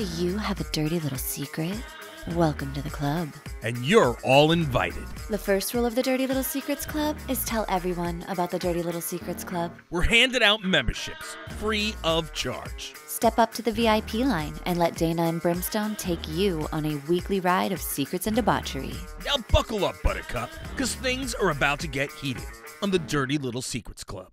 Do you have a dirty little secret? Welcome to the club. And you're all invited. The first rule of the Dirty Little Secrets Club is tell everyone about the Dirty Little Secrets Club. We're handing out memberships, free of charge. Step up to the VIP line and let Dayna and Brimstone take you on a weekly ride of secrets and debauchery. Now buckle up, Buttercup, because things are about to get heated on the Dirty Little Secrets Club.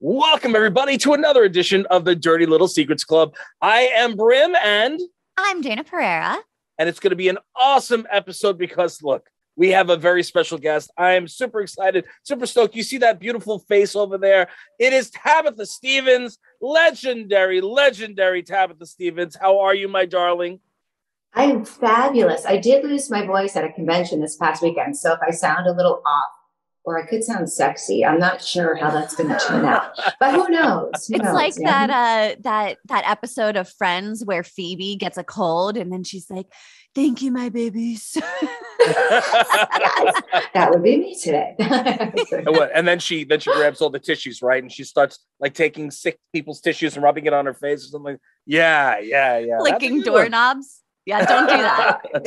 Welcome, everybody, to another edition of the Dirty Little Secrets Club. I am Brim, and... I'm Dayna Pereira. And it's going to be an awesome episode because, look, we have a very special guest. I am super excited, super stoked. You see that beautiful face over there? It is Tabitha Stevens, legendary Tabitha Stevens. How are you, my darling? I am fabulous. I did lose my voice at a convention this past weekend, so if I sound a little off, or I could sound sexy. I'm not sure how that's going to turn out, but who knows? That episode of Friends where Phoebe gets a cold and then she's like, "Thank you, my babies." Yes, that would be me today. And then she grabs all the tissues, right? And she starts like taking sick people's tissues and rubbing it on her face or something. Yeah. Licking doorknobs. Yeah, don't do that. Tabitha.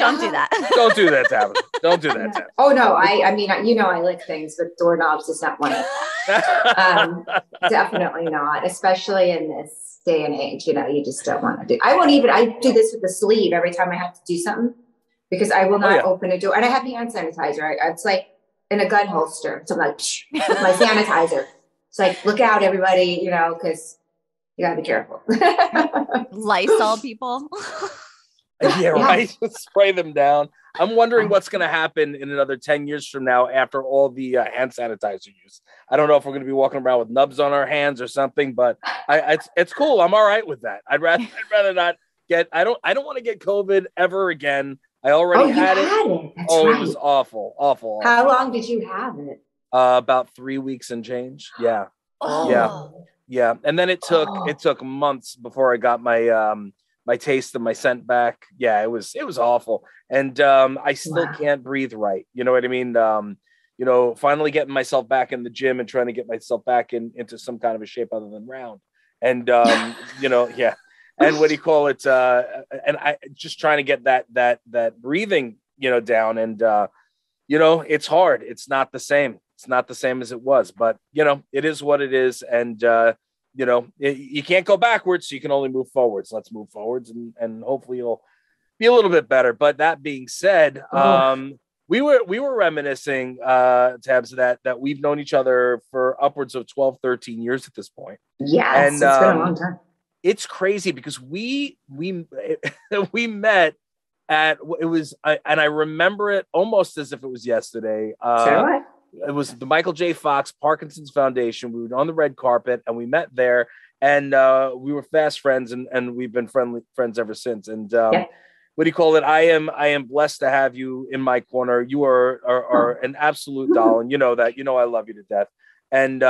Don't do that, Tabitha. Oh, no. I mean, you know, I lick things, but doorknobs is not one of them. Definitely not, especially in this day and age. You know, you just don't want to do. I do this with a sleeve every time I have to do something because I will not open a door. And I have hand sanitizer. It's like in a gun holster. So I'm like, psh, with my sanitizer. It's like, look out, everybody, you know, because you got to be careful. Lysol people. Yeah, right? Spray them down. I'm wondering what's going to happen in another 10 years from now after all the hand sanitizer use. I don't know if we're going to be walking around with nubs on our hands or something, but it's cool. I'm all right with that. I'd rather not get, I don't want to get COVID ever again. I already had it. It was awful. How long did you have it? About 3 weeks and change. Yeah. Yeah. And then it took months before I got my taste and my scent back. Yeah, it was awful. And I still can't breathe right. You know what I mean? You know, finally getting myself back in the gym and trying to get myself back into some kind of a shape other than round. And, you know, yeah. And what do you call it? And I just trying to get that breathing, you know, down. And, you know, it's hard. It's not the same. It's not the same as it was. But, you know, it is what it is. And, you know, you can't go backwards. So you can only move forwards. Let's move forwards and hopefully you'll be a little bit better. But that being said, we were reminiscing, Tabs, that we've known each other for upwards of 12, 13 years at this point. Yeah. And it's been a long time. It's crazy because we met at, and I remember it almost as if it was yesterday. It was the Michael J. Fox Parkinson's Foundation. We were on the red carpet and we met there and we were fast friends and we've been friends ever since. And what do you call it? I am blessed to have you in my corner. You are an absolute doll. And you know that, you know, I love you to death. And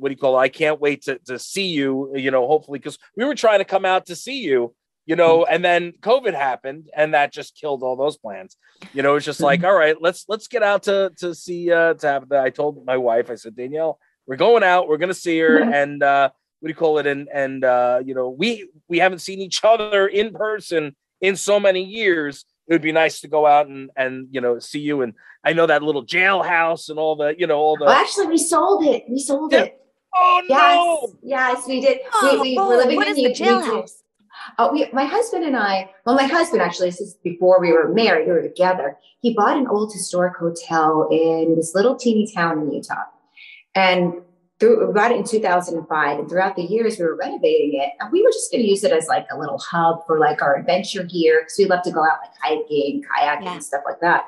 what do you call it? I can't wait to see you, you know, hopefully, because we were trying to come out to see you, you know, and then COVID happened and that just killed all those plans. You know, it's just like, all right, let's get out to see Tabitha. I told my wife, I said, Danielle, we're going out, we're going to see her. And what do you call it? And you know, we haven't seen each other in person in so many years. It would be nice to go out and, you know, see you. And I know that little jailhouse and all the, you know, all the. Well, actually, we sold it. We sold it. Oh, no. Yes, we did. We were living in the jailhouse. My husband and I, my husband actually, this is before we were married, we were together. He bought an old historic hotel in this little teeny town in Utah. And we bought it in 2005. And throughout the years, we were renovating it. And we were just going to use it as like a little hub for like our adventure gear. Because we love to go out like hiking, kayaking, and stuff like that.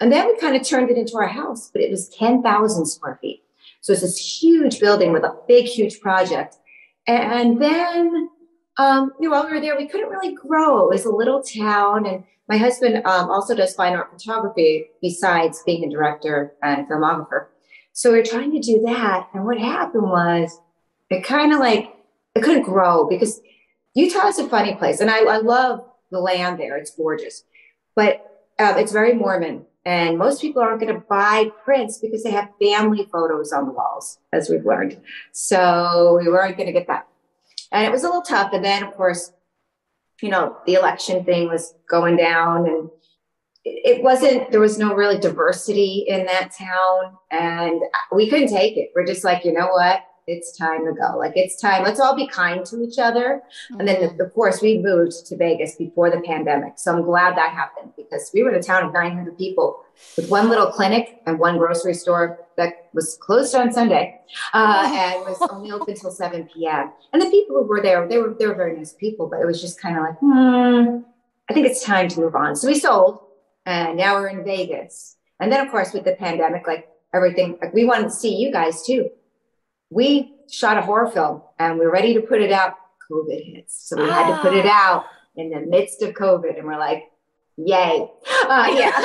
And then we kind of turned it into our house, but it was 10,000 square feet. So it's this huge building with a big, huge project. And then... while we were there, we couldn't really grow. It was a little town. And my husband also does fine art photography besides being a director and filmographer. So we were trying to do that. And what happened was it couldn't grow because Utah is a funny place. And I love the land there. It's gorgeous. But it's very Mormon. And most people aren't going to buy prints because they have family photos on the walls, as we've learned. So we weren't going to get that. And it was a little tough. And then, of course, you know, the election thing was going down, and it wasn't, there was no really diversity in that town, and we couldn't take it. We're just like, you know what? It's time to go. Like, it's time. Let's all be kind to each other. Mm-hmm. And then, of course, we moved to Vegas before the pandemic. So I'm glad that happened, because we were in a town of 900 people with one little clinic and one grocery store that was closed on Sunday and was only open till 7 p.m. And the people who were there, they were very nice people, but it was just kind of like, I think it's time to move on. So we sold, and now we're in Vegas. And then, of course, with the pandemic, like everything, like we wanted to see you guys too. We shot a horror film and we were ready to put it out. COVID hits. So we had to put it out in the midst of COVID. And we're like, yay. Yeah.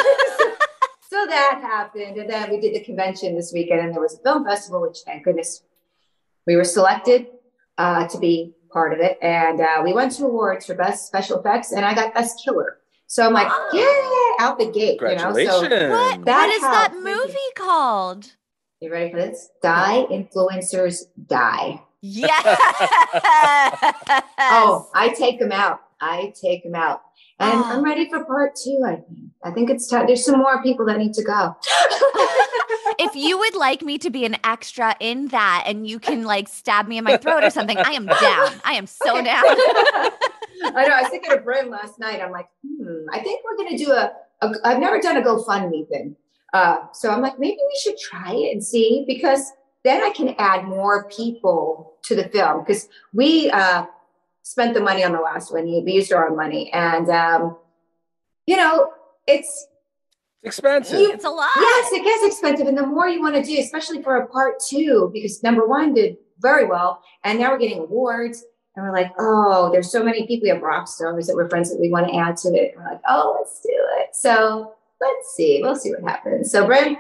So that happened. And then we did the convention this weekend, and there was a film festival, which, thank goodness, we were selected to be part of it. And we won 2 awards for best special effects, and I got best killer. So I'm like, yeah, out the gate. Congratulations. You know? So what is that movie called? You ready for this? Die, Influencers, Die. Yes. Oh, I take them out. And I'm ready for part 2, I think. I think it's time. There's some more people that need to go. If you would like me to be an extra in that, and you can like stab me in my throat or something, I am down. I am so down. I know. I was thinking of Brim last night. I'm like, I think we're going to do I've never done a GoFundMe thing. So I'm like, maybe we should try it and see, because then I can add more people to the film, because we spent the money on the last one. We used our own money, and you know, it's expensive. It's a lot. Yes, it gets expensive. And the more you want to do, especially for a part 2, because number 1 did very well, and now we're getting awards. And we're like, oh, there's so many people. We have rock stars that we're friends that we want to add to it. And we're like, oh, let's do it. So let's see. We'll see what happens. So, Brent,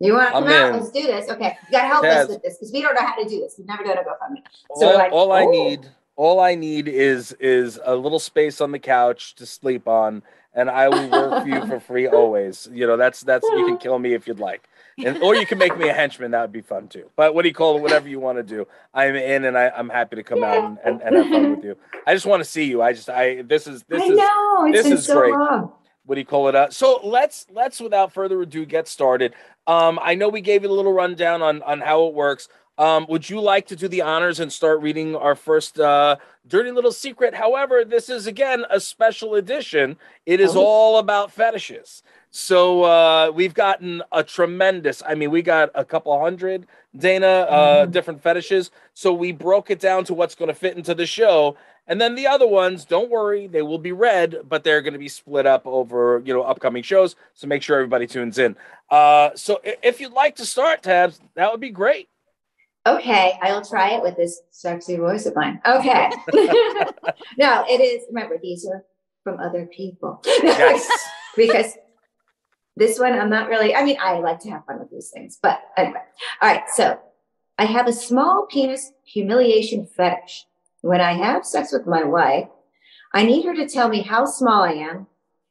you want to come out? Let's do this. Okay. You got to help us with this, because we don't know how to do this. We've never done a GoFundMe. So all I need is a little space on the couch to sleep on, and I will work for you for free always. You know, that's you can kill me if you'd like. And, or you can make me a henchman. That would be fun too. But what do you call it? Whatever you want to do. I'm in, and I'm happy to come out and have fun with you. I just want to see you. This is great. Long. What do you call it? So let's without further ado get started. I know we gave you a little rundown on how it works. Would you like to do the honors and start reading our first dirty little secret? However, this is again a special edition. It is all about fetishes. So we've gotten a tremendous. I mean, we got a couple hundred, Dayna, different fetishes. So we broke it down to what's going to fit into the show. And then the other ones, don't worry, they will be read, but they're going to be split up over, you know, upcoming shows. So make sure everybody tunes in. So if you'd like to start, Tabs, that would be great. Okay, I'll try it with this sexy voice of mine. Okay. No, it is, remember, these are from other people. Yes. Because this one, I'm not really, I mean, I like to have fun with these things, but anyway. All right, so I have a small penis humiliation fetish. When I have sex with my wife, I need her to tell me how small I am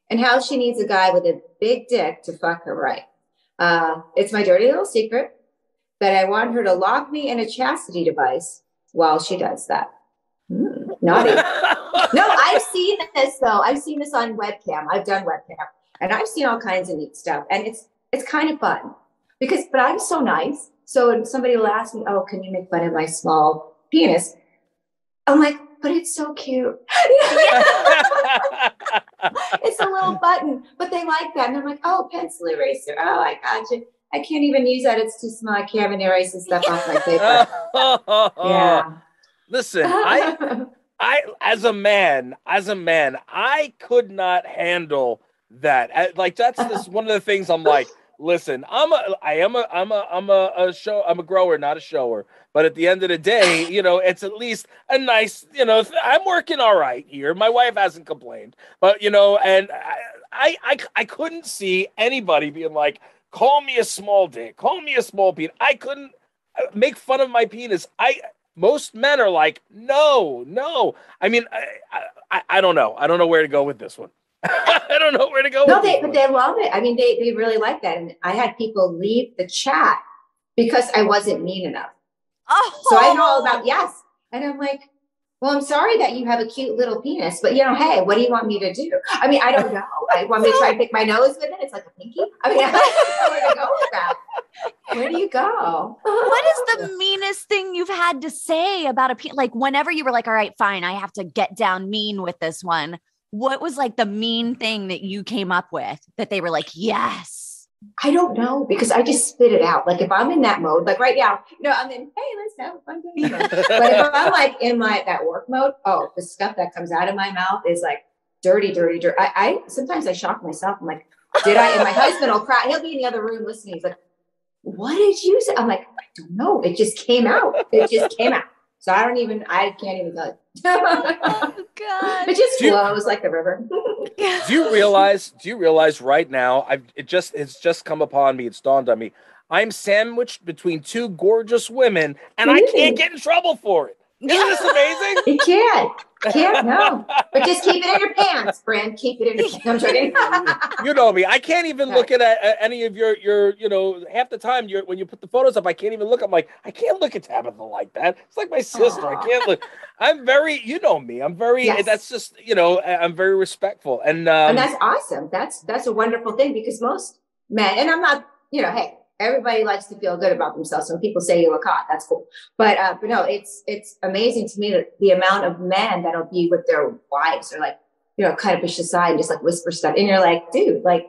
and how she needs a guy with a big dick to fuck her right. It's my dirty little secret that I want her to lock me in a chastity device while she does that. Naughty. No, I've seen this though. I've seen this on webcam. I've done webcam, and I've seen all kinds of neat stuff. And it's kind of fun because, but I'm so nice. So when somebody will ask me, oh, can you make fun of my small penis? I'm like, but it's so cute. It's a little button, but they like that. And I'm like, oh, pencil eraser. Oh, I got you. I can't even use that. It's too small. I can't even erase the stuff off my paper. Yeah. Listen, I, as a man, I could not handle that. That's one of the things I'm like, listen, I'm a grower, not a shower. But at the end of the day, you know, it's at least a nice, you know, I'm working all right here. My wife hasn't complained, but you know, and I couldn't see anybody being like, call me a small dick, call me a small penis. I couldn't make fun of my penis. Most men are like, no. I mean, I don't know. I don't know where to go with this one. But they love it. I mean, they really like that. And I had people leave the chat because I wasn't mean enough. Oh, so I know all about, yes. And I'm like, well, I'm sorry that you have a cute little penis, but you know, hey, what do you want me to do? I mean, I don't know. I want me to try and pick my nose with it. It's like a pinky. I mean, I don't know where to go with that. Where do you go? What is the meanest thing you've had to say about a penis? Like whenever you were like, all right, fine, I have to get down mean with this one. What was like the mean thing that you came up with that they were like, yes? I don't know, because I just spit it out. Like if I'm in that mode, like right now, you know, I'm in, hey, let's have a fun day. But if I'm like in my, that work mode, oh, the stuff that comes out of my mouth is like dirty, dirty, dirty. I sometimes I shock myself. I'm like, did I? And my husband will cry. He'll be in the other room listening. He's like, what did you say? I'm like, I don't know. It just came out. It just came out. So I can't even go. Oh God! It just flows like the river. Do you realize right now, it's just come upon me. It's dawned on me. I'm sandwiched between two gorgeous women and really? I can't get in trouble for it. Isn't this amazing? You can't. No. But just keep it in your pants, Bran. Keep it in your pants. You know me. I can't even look at any of your, you know, half the time when you put the photos up, I can't even look. I'm like, I can't look at Tabitha like that. It's like my sister. Aww. I can't look. I'm very, you know me. I'm very, that's just, you know, I'm very respectful. And that's awesome. That's a wonderful thing because most men, and I'm not, you know, hey, everybody likes to feel good about themselves. When people say you look hot, that's cool. But no, it's amazing to me that the amount of men that'll be with their wives or like, you know, kind of push aside and just like whisper stuff. And you're like, dude, like,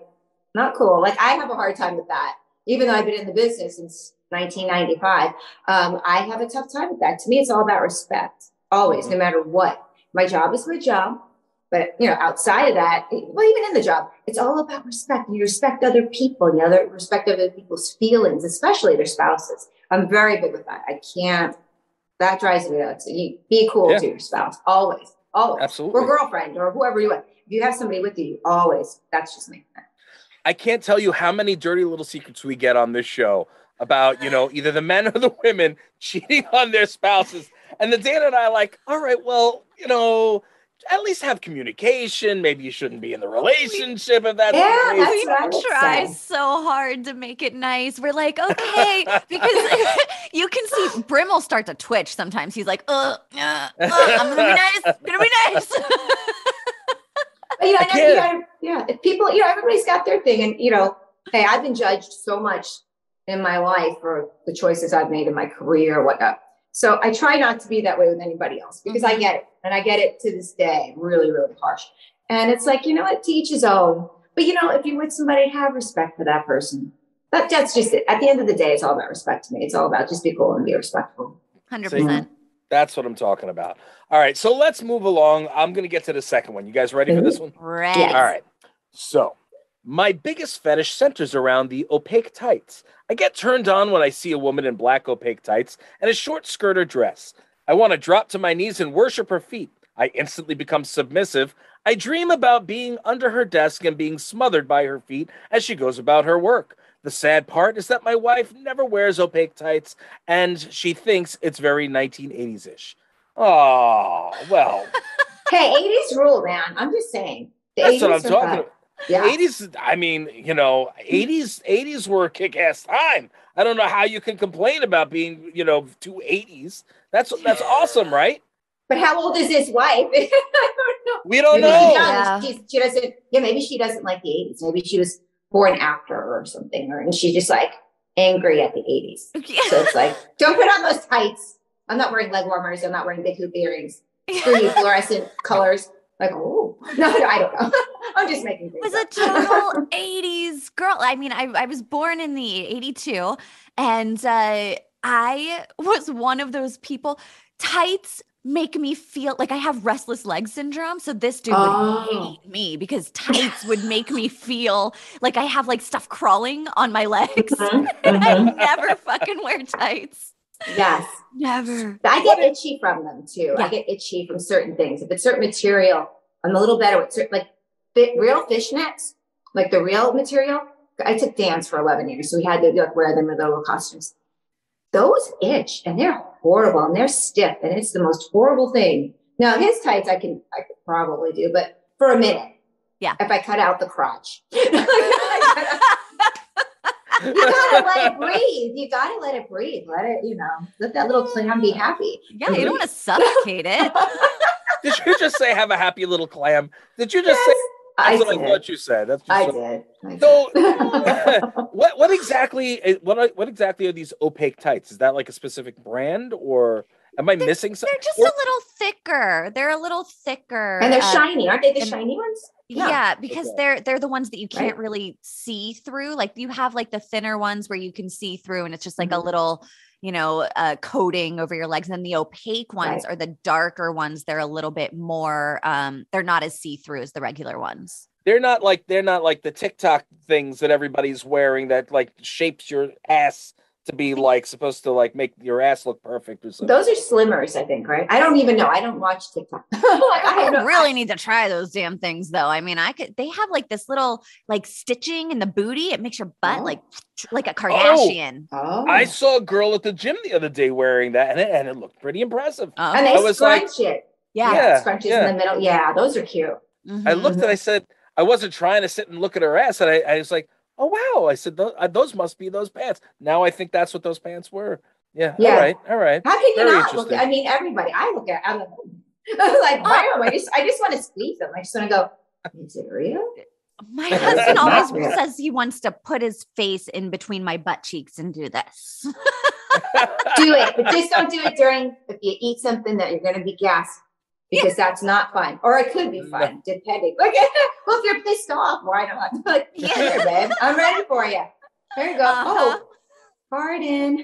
not cool. Like I have a hard time with that. Even though I've been in the business since 1995, I have a tough time with that. To me, it's all about respect, always, no matter what. My job is my job. But, you know, outside of that, well, even in the job, it's all about respect. You respect other people, you know, respect other people's feelings, especially their spouses. I'm very big with that. I can't, that drives me nuts. You be cool to your spouse, always, always. Absolutely. Or girlfriend or whoever you want. If you have somebody with you, always, that's just me. I can't tell you how many dirty little secrets we get on this show about, you know, either the men or the women cheating on their spouses. And the Dayna and I are like, all right, well, you know, at least have communication. Maybe you shouldn't be in the relationship if that's the case. We try so hard to make it nice. We're like, okay, because you can see Brim will start to twitch sometimes. He's like, I'm gonna be nice. You know, if people, you know, everybody's got their thing, and you know, hey, I've been judged so much in my life for the choices I've made in my career or whatnot. So I try not to be that way with anybody else because I get it. And I get it to this day, really, really harsh. And it's like, you know, it teaches own. But, you know, if you're with somebody, have respect for that person. That's just it. At the end of the day, it's all about respect to me. It's all about just be cool and be respectful. 100%. That's what I'm talking about. All right. So let's move along. I'm going to get to the second one. You guys ready for this one? Ready. Yes. All right. So my biggest fetish centers around the opaque tights. I get turned on when I see a woman in black opaque tights and a short skirt or dress. I want to drop to my knees and worship her feet. I instantly become submissive. I dream about being under her desk and being smothered by her feet as she goes about her work. The sad part is that my wife never wears opaque tights, and she thinks it's very 1980s-ish. Oh, well. Hey, 80s rule, man. I'm just saying. That's what I'm talking about. Yeah. 80s, I mean, you know, 80s were a kick-ass time. I don't know how you can complain about being, you know, two 80s. That's awesome, right? But how old is his wife? I don't know. We don't know. She doesn't. Yeah, maybe she doesn't like the 80s. Maybe she was born after or something, and she's just like angry at the 80s. Yeah. So it's like, don't put on those tights. I'm not wearing leg warmers. I'm not wearing big hoop earrings. Screw you, fluorescent colors. Like, oh, no, I don't know. I'm just making things up. It was a total 80s girl. I mean, I was born in the 82, and I was one of those people. Tights make me feel like I have restless leg syndrome. So this dude would hate me because tights would make me feel like I have like stuff crawling on my legs. And I never fucking wear tights. Yes. Never. I get itchy from them too. Yeah. I get itchy from certain things. If it's certain material, I'm a little better with certain, like real fishnets, like the real material. I took dance for 11 years. So we had to like wear them with little costumes. Those itch and they're horrible and they're stiff and it's the most horrible thing. Now his tights I could probably do, but for a minute. Yeah. If I cut out the crotch. You gotta let it breathe. You gotta let it breathe. Let it, you know, let that little clam be happy. Yeah, you don't want to suffocate it. Did you just say have a happy little clam? Did you just say? That's what I thought you said. That's just I did. So, what exactly are these opaque tights? Is that like a specific brand, or am I missing something? They're just a little thicker. They're a little thicker, and they're shiny. Aren't they the shiny ones? Yeah, yeah, because they're the ones that you can't really see through. Like you have like the thinner ones where you can see through, and it's just like a little, you know, coating over your legs. And then the opaque ones are the darker ones. They're a little bit more. They're not as see through as the regular ones. They're not like the TikTok things that everybody's wearing that like shapes your ass to be like supposed to like make your ass look perfect or something. Those are slimmers, I think, right? I don't even know. I don't watch TikTok. I really need to try those damn things though. I mean, they have like this little like stitching in the booty. It makes your butt like a Kardashian. Oh. I saw a girl at the gym the other day wearing that and it looked pretty impressive. Oh. And they scrunch it. Yeah. Scrunches in the middle. Yeah. Those are cute. Mm-hmm. I looked and I said, I wasn't trying to sit and look at her ass. And I was like, oh, wow. I said, those must be those pants. Now I think that's what those pants were. Yeah. All right. How can you not look? I mean, everybody, I look at, I'm like, wow, I just want to squeeze them. I just want to go, is it real? My husband always says he wants to put his face in between my butt cheeks and do this. Do it, but just don't do it if you eat something that you're going to be gassed. Because that's not fun, or it could be fun, depending. Like, well, if you're pissed off, why not? Like, here, babe, I'm ready for you. There you go. Uh-huh. Oh, pardon.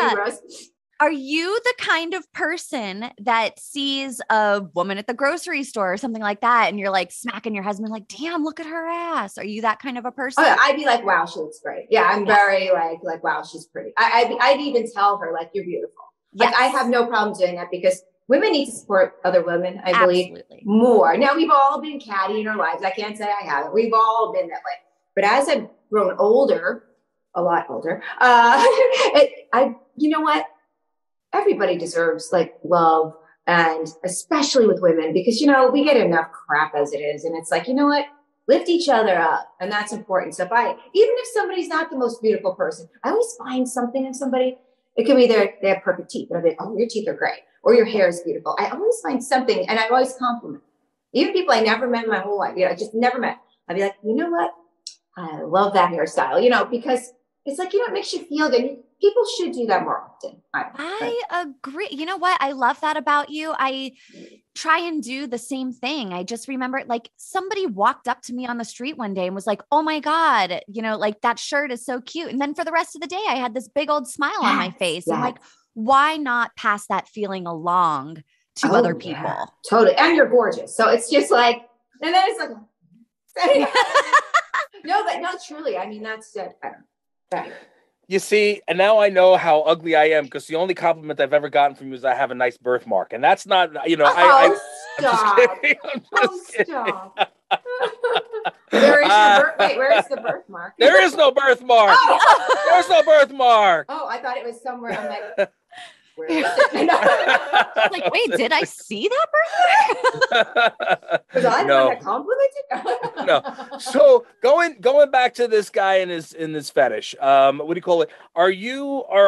Sorry, are you the kind of person that sees a woman at the grocery store or something like that, and you're like smacking your husband, like, "Damn, look at her ass"? Are you that kind of a person? Oh, I'd be like, "Wow, she looks great." Yeah, I'm very like, "Wow, she's pretty." I'd even tell her, like, "You're beautiful." Yes. Like, I have no problem doing that because women need to support other women. I believe more. Now, we've all been catty in our lives. I can't say I haven't. We've all been that way. But as I've grown older, a lot older, you know what? Everybody deserves like love, and especially with women, because, you know, we get enough crap as it is. And it's like, you know what, lift each other up. And that's important stuff. Even if somebody's not the most beautiful person, I always find something in somebody. It could be they have perfect teeth. Or your teeth are great. Or your hair is beautiful. I always find something, and I always compliment. Even people I never met in my whole life, you know, I just never met. I'd be like, you know what? I love that hairstyle, you know, because it's like, you know, it makes you feel good. People should do that more often. I agree. You know what? I love that about you. I try and do the same thing. I just remember like somebody walked up to me on the street one day and was like, oh my God, you know, like that shirt is so cute. And then for the rest of the day, I had this big old smile on my face. Yes. I'm like, why not pass that feeling along to other people? Yeah. Totally. And you're gorgeous. So it's just like, and then it's like, no, but no, truly. I mean, that's it. I don't know. You see, and now I know how ugly I am, because the only compliment I've ever gotten from you is I have a nice birthmark. And that's not, you know, I'm just kidding. Where is where is the birthmark? There is no birthmark. Oh. There's no birthmark. Oh, I thought it was somewhere. I'm like, where is it? I was like, wait, did I see that birthmark? Was I the one that complimented? No. So going back to this guy and his fetish, what do you call it? Are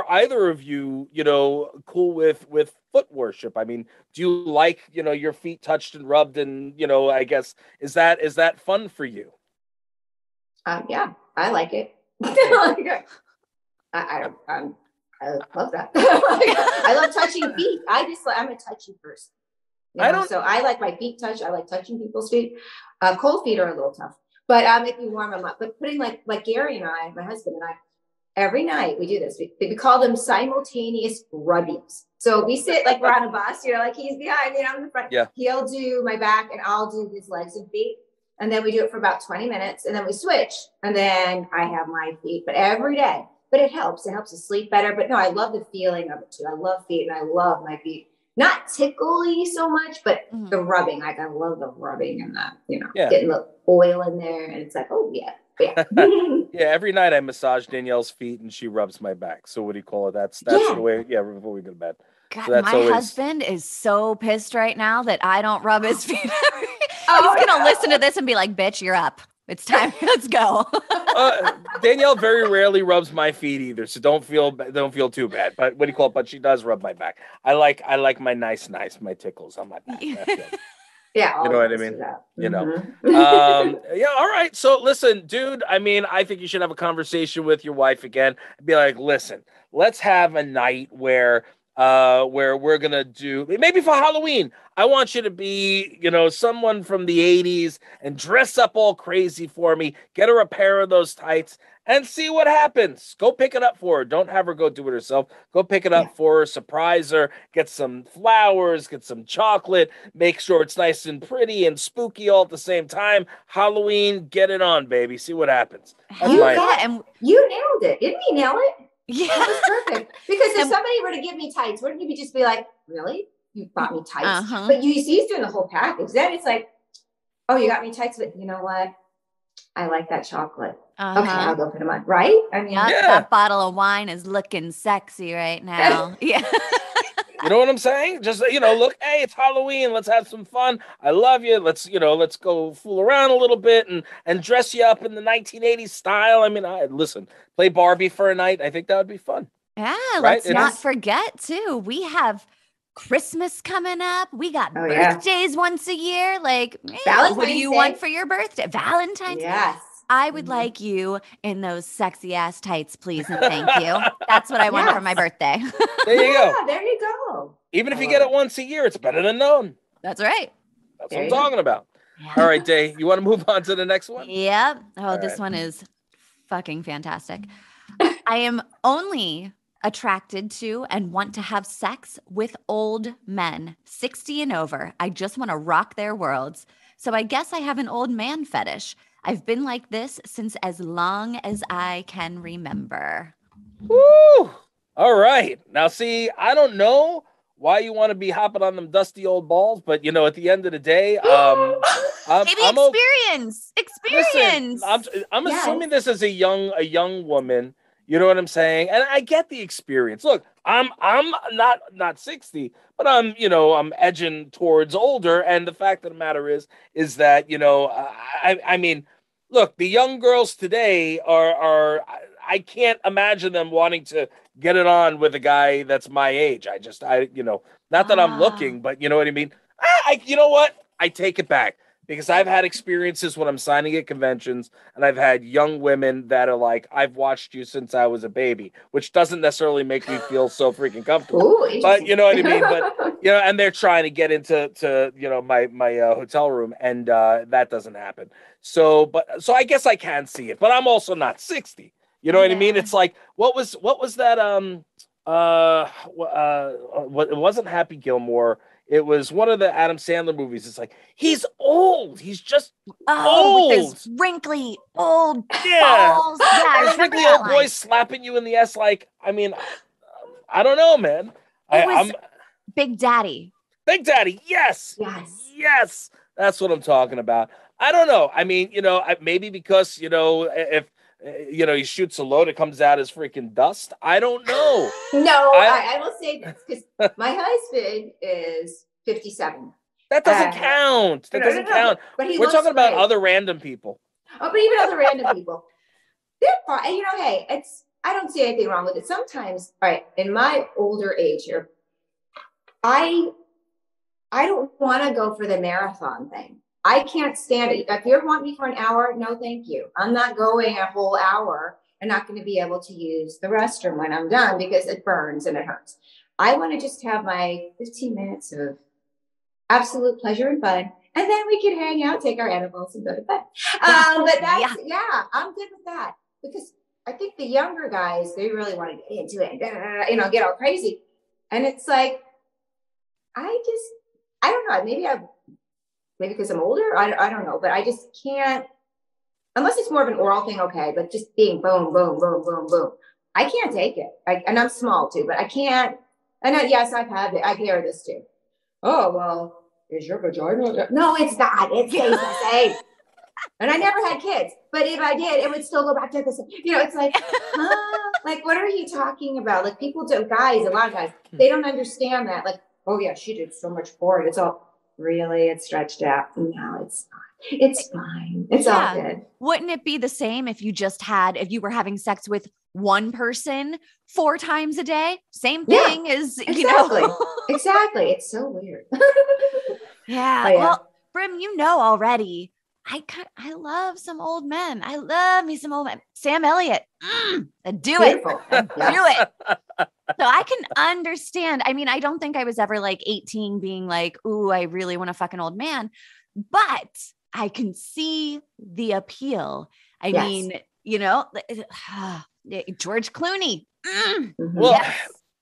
either of you, you know, cool with foot worship? I mean, do you like, you know, your feet touched and rubbed, and, you know, I guess is that fun for you? Yeah, I like it. I love that. I love touching feet. I'm a touchy person. You know? So I like my feet touched. I like touching people's feet. Cold feet are a little tough, but if you warm them up. But putting like Gary and I, my husband and I, every night we do this. We call them simultaneous rubbings. So we sit like we're on a bus. You know, like he's behind me and I'm in the front. Yeah. He'll do my back and I'll do his legs and feet. And then we do it for about 20 minutes and then we switch. And then I have my feet, but every day. But it helps. It helps to sleep better. But no, I love the feeling of it too. I love feet and I love my feet. Not tickly so much, but the rubbing. Like I love the rubbing and that, you know, getting the oil in there. And it's like, oh yeah. Yeah. Every night I massage Danielle's feet and she rubs my back. So what do you call it? That's the way. Yeah. Before we go to bed. God, so my husband is so pissed right now that I don't rub his feet. He's going to listen to this and be like, bitch, you're up. It's time. Let's go. Danielle very rarely rubs my feet either, so don't feel too bad. But what do you call it? But she does rub my back. I like my nice, my tickles on my back. Yeah, you know what I mean. You know. Mm-hmm. Yeah. All right. So listen, dude. I mean, I think you should have a conversation with your wife again and be like, listen, let's have a night where we're gonna do, maybe for Halloween, I want you to be, you know, someone from the 80s and dress up all crazy for me, get her a pair of those tights and see what happens. Go pick it up for her. Don't have her go do it herself. Go pick it up for her, surprise her, get some flowers, get some chocolate, make sure it's nice and pretty and spooky all at the same time. Halloween, get it on, baby. See what happens. You nailed it. Didn't he nail it? Yeah, that was perfect. Because if somebody were to give me tights, wouldn't you just be like, really? You bought me tights? Uh-huh. But you see, he's doing the whole package. Then it's like, oh, you got me tights, but you know what? I like that chocolate. Uh-huh. Okay, I'll go put them on. Right? I mean, that bottle of wine is looking sexy right now. Yeah. You know what I'm saying? Just, you know, look, hey, it's Halloween. Let's have some fun. I love you. Let's, you know, let's go fool around a little bit and dress you up in the 1980s style. I mean, listen, play Barbie for a night. I think that would be fun. Yeah, right? Let's not forget, too. We have Christmas coming up. We got birthdays once a year. Like, man, what do you want for your birthday? Valentine's Day. Yes. I would like you in those sexy ass tights, please, and thank you. That's what I want for my birthday. There you go. Yeah, there you go. Even if you get it once a year, it's better than none. That's right. That's what I'm talking about. Yeah. All right, Day, you want to move on to the next one? Yep. This one is fucking fantastic. I am only attracted to and want to have sex with old men, 60 and over. I just want to rock their worlds. So I guess I have an old man fetish. I've been like this since as long as I can remember. Woo! All right. Now, see, I don't know why you want to be hopping on them dusty old balls, but, you know, at the end of the day, Experience. Listen, I'm assuming this is a young woman. You know what I'm saying? And I get the experience. Look, I'm not 60, but I'm, you know, I'm edging towards older. And the fact of the matter is that, you know, I mean, look, the young girls today are I can't imagine them wanting to get it on with a guy that's my age. I you know, not that I'm looking, but you know what I mean? You know what? I take it back. Because I've had experiences when I'm signing at conventions and I've had young women that are like, I've watched you since I was a baby, which doesn't necessarily make me feel so freaking comfortable. Ooh, but you know what I mean? But, you know, and they're trying to get into you know, my hotel room and that doesn't happen. So I guess I can see it, but I'm also not 60. You know what I mean? It's like, what was that? It wasn't Happy Gilmore. It was one of the Adam Sandler movies. It's like, he's old. He's just old. With his wrinkly old balls. Yeah, his wrinkly old boy slapping you in the ass. Like, I mean, I don't know, man. It was Big Daddy. Big Daddy. Yes. That's what I'm talking about. I don't know. I mean, you know, maybe because, you know, if, you know, he shoots a load, it comes out as freaking dust. I don't know. No, I will say this because my husband is 57. That doesn't count. That doesn't count. But we're talking about other random people. Oh, but even other random people. They're fine. You know, hey, I don't see anything wrong with it. Sometimes, all right, in my older age here, I don't want to go for the marathon thing. I can't stand it. If you want me for an hour, no, thank you. I'm not going a whole hour and not going to be able to use the restroom when I'm done because it burns and it hurts. I want to just have my 15 minutes of absolute pleasure and fun. And then we can hang out, take our edibles and go to bed. But that's, I'm good with that because I think the younger guys, they really want to get into it, you know, get all crazy. And it's like, I don't know. Maybe because I'm older, I don't know, but I just can't, unless it's more of an oral thing, okay, but just being boom, boom, boom, boom, boom. I can't take it. And I'm small too, but I can't, yes, I've had it. I hear this too. Oh, well, is your vagina? No, it's not. It's the same. And I never had kids, but if I did, it would still go back to the same. You know, it's like, huh? Like, what are you talking about? Like, people don't, guys, a lot of guys, they don't understand that. Like, oh yeah, she did so much for it. It's all really, it's stretched out. No, it's not. It's fine. It's all good. Wouldn't it be the same if you just had, if you were having sex with one person 4 times a day? Same thing as, exactly. You know. Exactly. It's so weird. Yeah. Oh, yeah. Well, Brim, you know already, I love some old men. I love me some old men. Sam Elliott. Do it. So I can understand. I mean, I don't think I was ever like 18 being like, ooh, I really want a fucking old man. But I can see the appeal. I mean, you know, George Clooney. Well,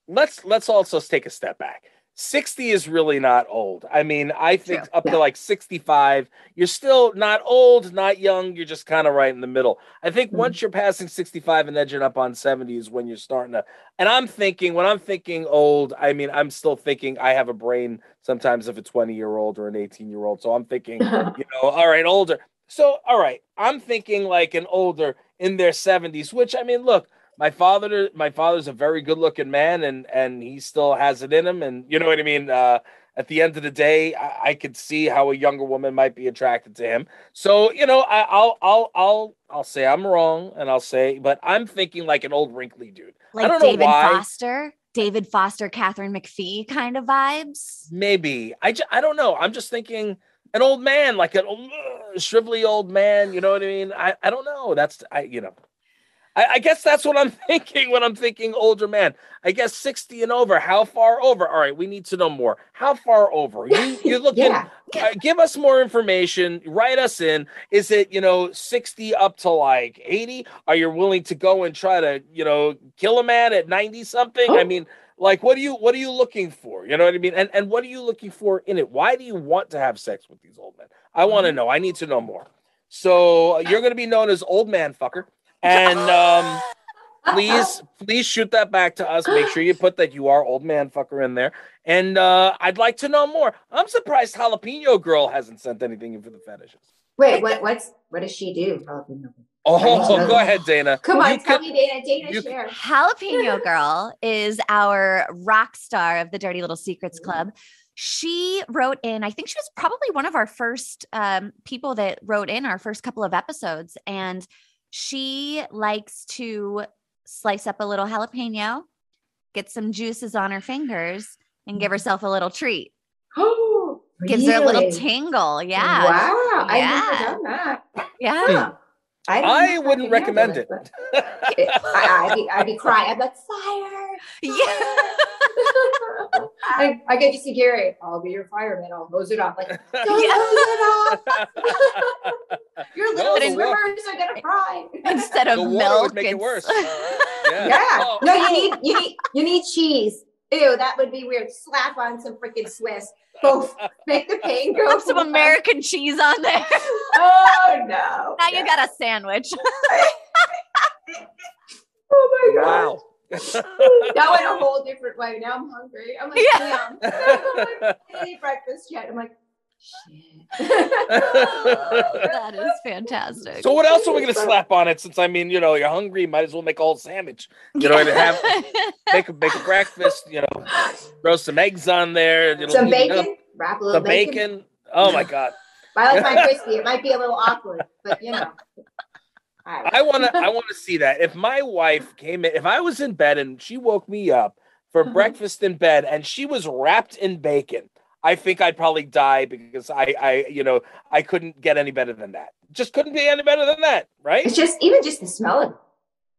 let's also take a step back. 60 is really not old. I mean, I think up to like 65, you're still not old, not young. You're just kind of right in the middle. I think once you're passing 65 and edging up on 70 is when you're starting to, and I'm thinking, when I'm thinking old, I mean, I'm still thinking I have a brain sometimes of a 20-year-old or an 18-year-old. So I'm thinking, you know, all right, older. So, all right, I'm thinking like an older in their 70s, which, I mean, look, my father's a very good looking man, and he still has it in him. And you know what I mean? At the end of the day, I could see how a younger woman might be attracted to him. So, you know, I'll say I'm wrong, and I'll say, but I'm thinking like an old wrinkly dude. Like I don't know why. David Foster, Catherine McPhee kind of vibes. Maybe. I don't know. I'm just thinking an old man, like an old, shrivelly old man. You know what I mean? I don't know. I guess that's what I'm thinking when I'm thinking older man. I guess 60 and over. How far over? All right, we need to know more. How far over? You're looking. Give us more information. Write us in. Is it, you know, 60 up to like 80? Are you willing to go and try to, you know, kill a man at 90 something? Oh. I mean, like, what are you looking for? You know what I mean? And what are you looking for in it? Why do you want to have sex with these old men? I want to know. I need to know more. So you're going to be known as old man fucker. And please shoot that back to us. Make sure you put that you are old man fucker in there. And I'd like to know more. I'm surprised Jalapeno Girl hasn't sent anything in for the fetishes. Wait, what does she do? Jalapeno. Oh, go ahead, Dayna. Come on, tell me, Dayna. Dayna, share. Jalapeno Girl is our rock star of the Dirty Little Secrets Club. She wrote in, I think she was probably one of our first people that wrote in our first couple of episodes. And she likes to slice up a little jalapeno, get some juices on her fingers, and give herself a little treat. Oh, gives her a little tingle. Yeah. Wow. Yeah. I've never done that. Yeah. I wouldn't recommend it. I'd be crying. I'd be like, fire. Yeah. I get to see Gary. I'll be your fireman. I'll hose it off. Like, don't hose it off. Your little swimmers are gonna fry. Instead of milk, make it worse. No, you need cheese. Ew, that would be weird. Slap on some freaking Swiss. Both make the pain go. Put some American cheese on there. Oh no! Now you got a sandwich. Oh my god! Wow. That went a whole different way. Now I'm hungry. I'm like, damn. I didn't eat breakfast yet. I'm like, shit. That is fantastic. So what else are we going to slap on it? Since, I mean, you know, you're hungry, might as well make a whole sandwich. You know, make a breakfast, you know, throw some eggs on there. Some bacon. Wrap a little bacon. Oh my God. I like my crispy. It might be a little awkward, but you know. Right. I want to see that. If my wife came in, if I was in bed and she woke me up for breakfast in bed and she was wrapped in bacon, I think I'd probably die because I couldn't get any better than that. Just couldn't be any better than that, right? It's just even the smell of it.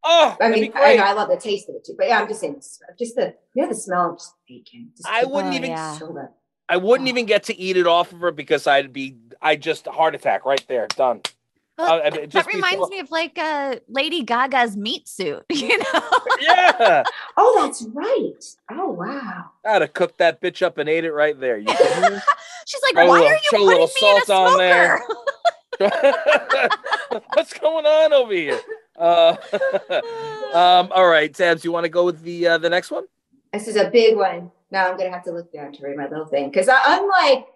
Oh, I mean, I know I love the taste of it too, but yeah, I'm just saying, just the smell of bacon. I wouldn't even. I wouldn't even get to eat it off of her because I just heart attack right there, done. Well, that reminds me of like Lady Gaga's meat suit, you know? Yeah. Oh, that's right. Oh, wow. I'd have cooked that bitch up and ate it right there. You know? She's like, why are you putting me in a smoker? What's going on over here? All right, Tabs, you want to go with the next one? This is a big one. Now I'm going to have to look down to read my little thing. Because unlike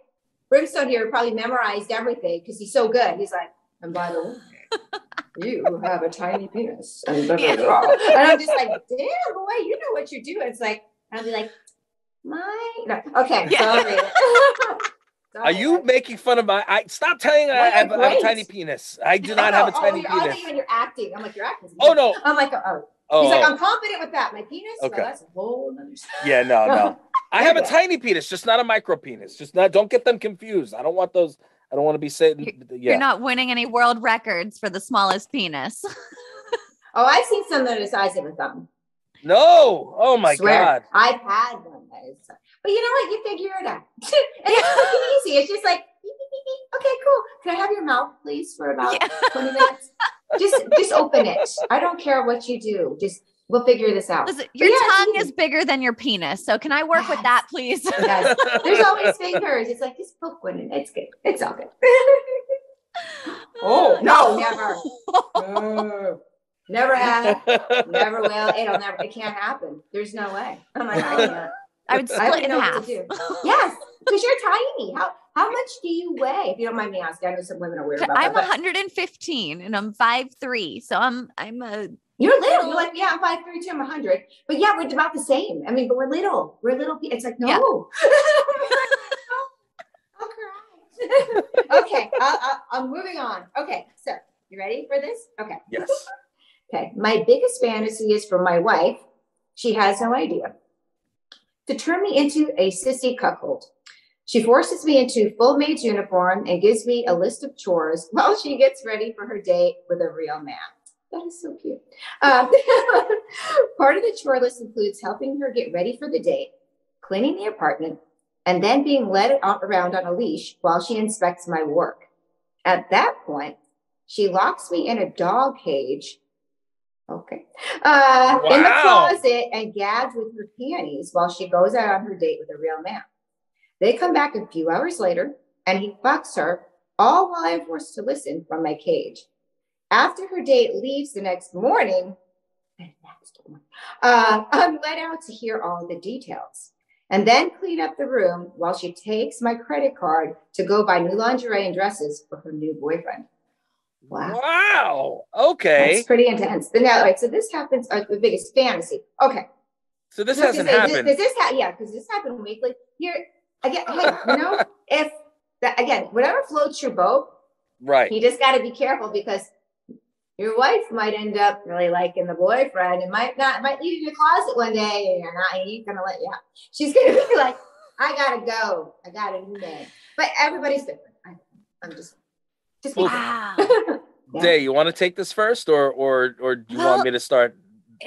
Brimstone here, probably memorized everything because he's so good. He's like, And by the way, you have a tiny penis. And blah, blah, blah. And I'm just like, damn, boy, you know what you do. It's like, I'll be like, sorry. Sorry. Are you making fun of my? Stop telling I have a tiny penis. I do not have a tiny penis. I think when you're acting, I'm like, you're acting. Oh no! I'm like, He's like, I'm confident with that. My penis. Okay. Well, that's a whole other stuff. Yeah, no. I have a tiny penis, just not a micro penis. Just not. Don't get them confused. I don't want those. I don't want to be saying. You're not winning any world records for the smallest penis. I've seen some that are the size of a thumb. No. Oh my God. I've had one that is. But you know what? You figure it out. And it's easy. It's just like, beep, beep, beep, beep. Okay, cool. Can I have your mouth, please, for about 20 minutes? Just open it. I don't care what you do. Just we'll figure this out. Listen, your tongue is bigger than your penis, so can I work with that, please? Yes. There's always fingers. It's like just poke one in. It's good. It's all good. Never. Never have. Never will. It can't happen. There's no way. I'm like, I can't. I would split in half. Yes, because you're tiny. How much do you weigh? If you don't mind me asking, I know some women are weird about that. I'm 115 and I'm 5'3", so I'm a. You're little. You're like, I'm 5'3" too. I'm 100, but yeah, we're about the same. I mean, but we're little. We're little. It's like no. Yeah. I'll cry. Okay, I'm moving on. Okay, so you ready for this? Okay. Yes. Okay, my biggest fantasy is for my wife. She has no idea. To turn me into a sissy cuckold. She forces me into full maid's uniform and gives me a list of chores while she gets ready for her date with a real man. That is so cute. Part of the chore list includes helping her get ready for the date, cleaning the apartment, and then being led around on a leash while she inspects my work. At that point, she locks me in a dog cage. Okay. In the closet and gagged with her panties while she goes out on her date with a real man. They come back a few hours later and he fucks her, all while I'm forced to listen from my cage. After her date leaves the next morning, I'm let out to hear all the details and then clean up the room while she takes my credit card to go buy new lingerie and dresses for her new boyfriend. Wow. Okay. That's pretty intense. So this happens. The biggest fantasy. Okay. So this hasn't happened. Because this happened weekly. Here again. Whatever floats your boat. Right. You just got to be careful because your wife might end up really liking the boyfriend. It might leave you in the closet one day, and he ain't gonna let you out. She's gonna be like, I gotta go. I got a new man. But everybody's different. I'm just. Wow. Day, you want to take this first or do you want me to start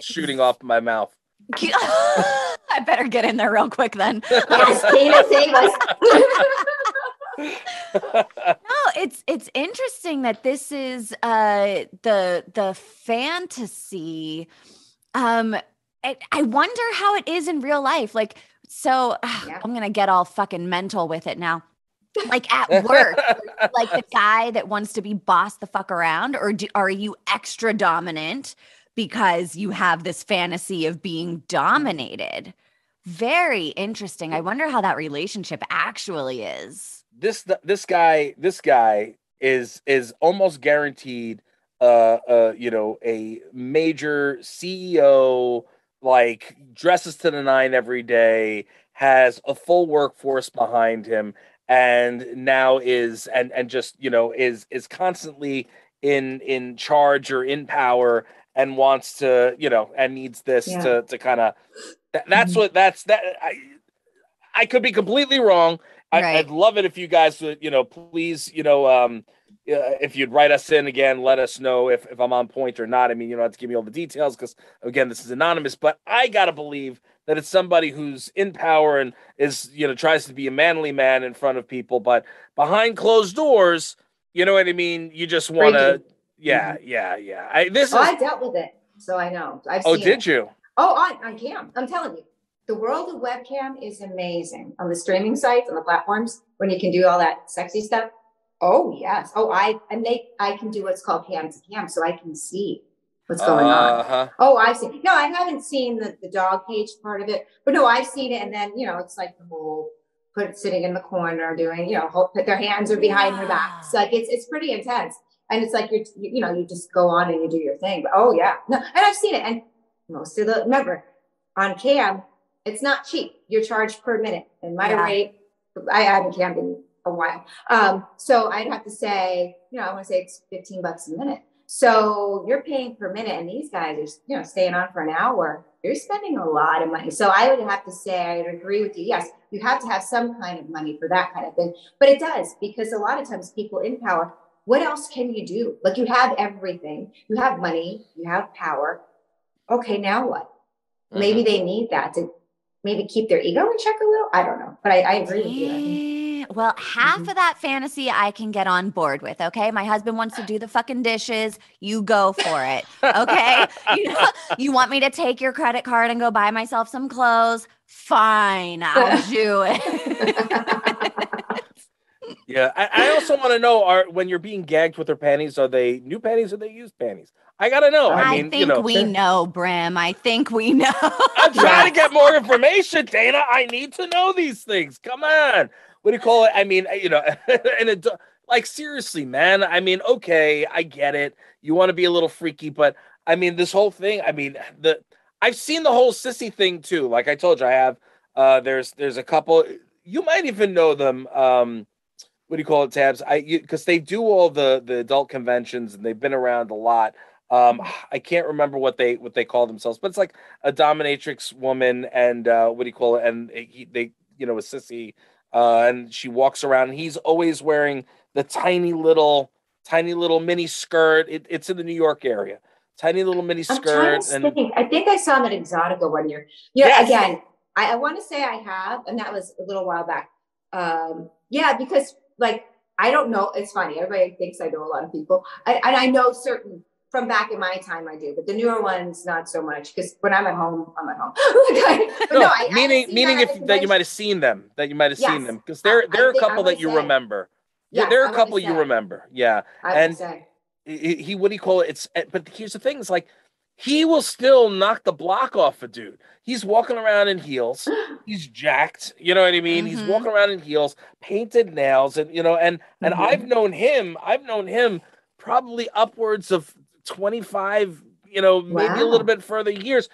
shooting off my mouth? I better get in there real quick then. No, it's interesting that this is the fantasy. I wonder how it is in real life. Like, so I'm going to get all fucking mental with it now. Like at work, like the guy that wants to be bossed the fuck around, or are you extra dominant because you have this fantasy of being dominated? Very interesting. I wonder how that relationship actually is. This guy is almost guaranteed, a major CEO, like dresses to the nine every day, has a full workforce behind him. And now is constantly in charge or in power and wants to, and needs this to kind of, I could be completely wrong. I'd love it if you guys would, please, if you'd write us in again, let us know if I'm on point or not. I mean, you don't have to give me all the details because again, this is anonymous, but I got to believe that it's somebody who's in power and is, tries to be a manly man in front of people, but behind closed doors, you know what I mean? You just want to, yeah. I dealt with it. So I know. Did you? Oh, on cam. I'm telling you, the world of webcam is amazing on the streaming sites, on the platforms, when you can do all that sexy stuff. Oh, yes. Oh, I can do what's called cam to cam. So I can see what's going on. Oh, I've seen. No, I haven't seen the dog cage part of it, but no, I've seen it. And then, it's like the whole sitting in the corner doing, their hands are behind their backs. Like it's pretty intense. And it's like, you just go on and you do your thing. But, oh yeah. No, and I've seen it. And most of the, remember on cam, it's not cheap. You're charged per minute. And my rate, I haven't cammed in a while. So I'd have to say, I want to say it's $15 a minute. So you're paying per minute, and these guys are, staying on for an hour. You're spending a lot of money. So I would have to say, I'd agree with you. Yes, you have to have some kind of money for that kind of thing. But it does, because a lot of times people in power, what else can you do? Like, you have everything. You have money, you have power. Okay, now what? Mm-hmm. Maybe they need that to maybe keep their ego in check a little. I don't know, but I agree with you. I mean, well, half of that fantasy I can get on board with, okay? My husband wants to do the fucking dishes. You go for it, okay? You want me to take your credit card and go buy myself some clothes? Fine, I'll do it. Yeah, I also want to know, when you're being gagged with their panties, are they new panties or are they used panties? I got to know. I mean, think we know, Brim. I think we know. I'm trying to get more information, Dayna. I need to know these things. Come on. What do you call it? I mean, and it, like, seriously, man. I mean, okay, I get it. You want to be a little freaky, but I mean, this whole thing. I mean, I've seen the whole sissy thing too. Like I told you, I have. There's a couple. You might even know them. What do you call it, Tabs? Because they do all the adult conventions, and they've been around a lot. I can't remember what they call themselves, but it's like a dominatrix woman, and what do you call it? And a sissy. And she walks around, and he's always wearing the tiny little mini skirt. It's in the New York area. Tiny little mini skirt. I think I saw him at Exotica one year. Yes. Again, I want to say I have, and that was a little while back. Because I don't know. It's funny. Everybody thinks I know a lot of people. I know certain from back in my time I do, but the newer ones, not so much. Because when I'm at home, I'm at home. Meaning you might've seen them, that you might've seen them. Because there are a couple that you remember. Yeah, there are a couple you remember. Yeah. And he, what do you call it? But here's the thing. It's like, he will still knock the block off a dude. He's walking around in heels. He's jacked. You know what I mean? Mm-hmm. He's walking around in heels, painted nails. And, and mm-hmm. I've known him probably upwards of 25, maybe a little bit further years,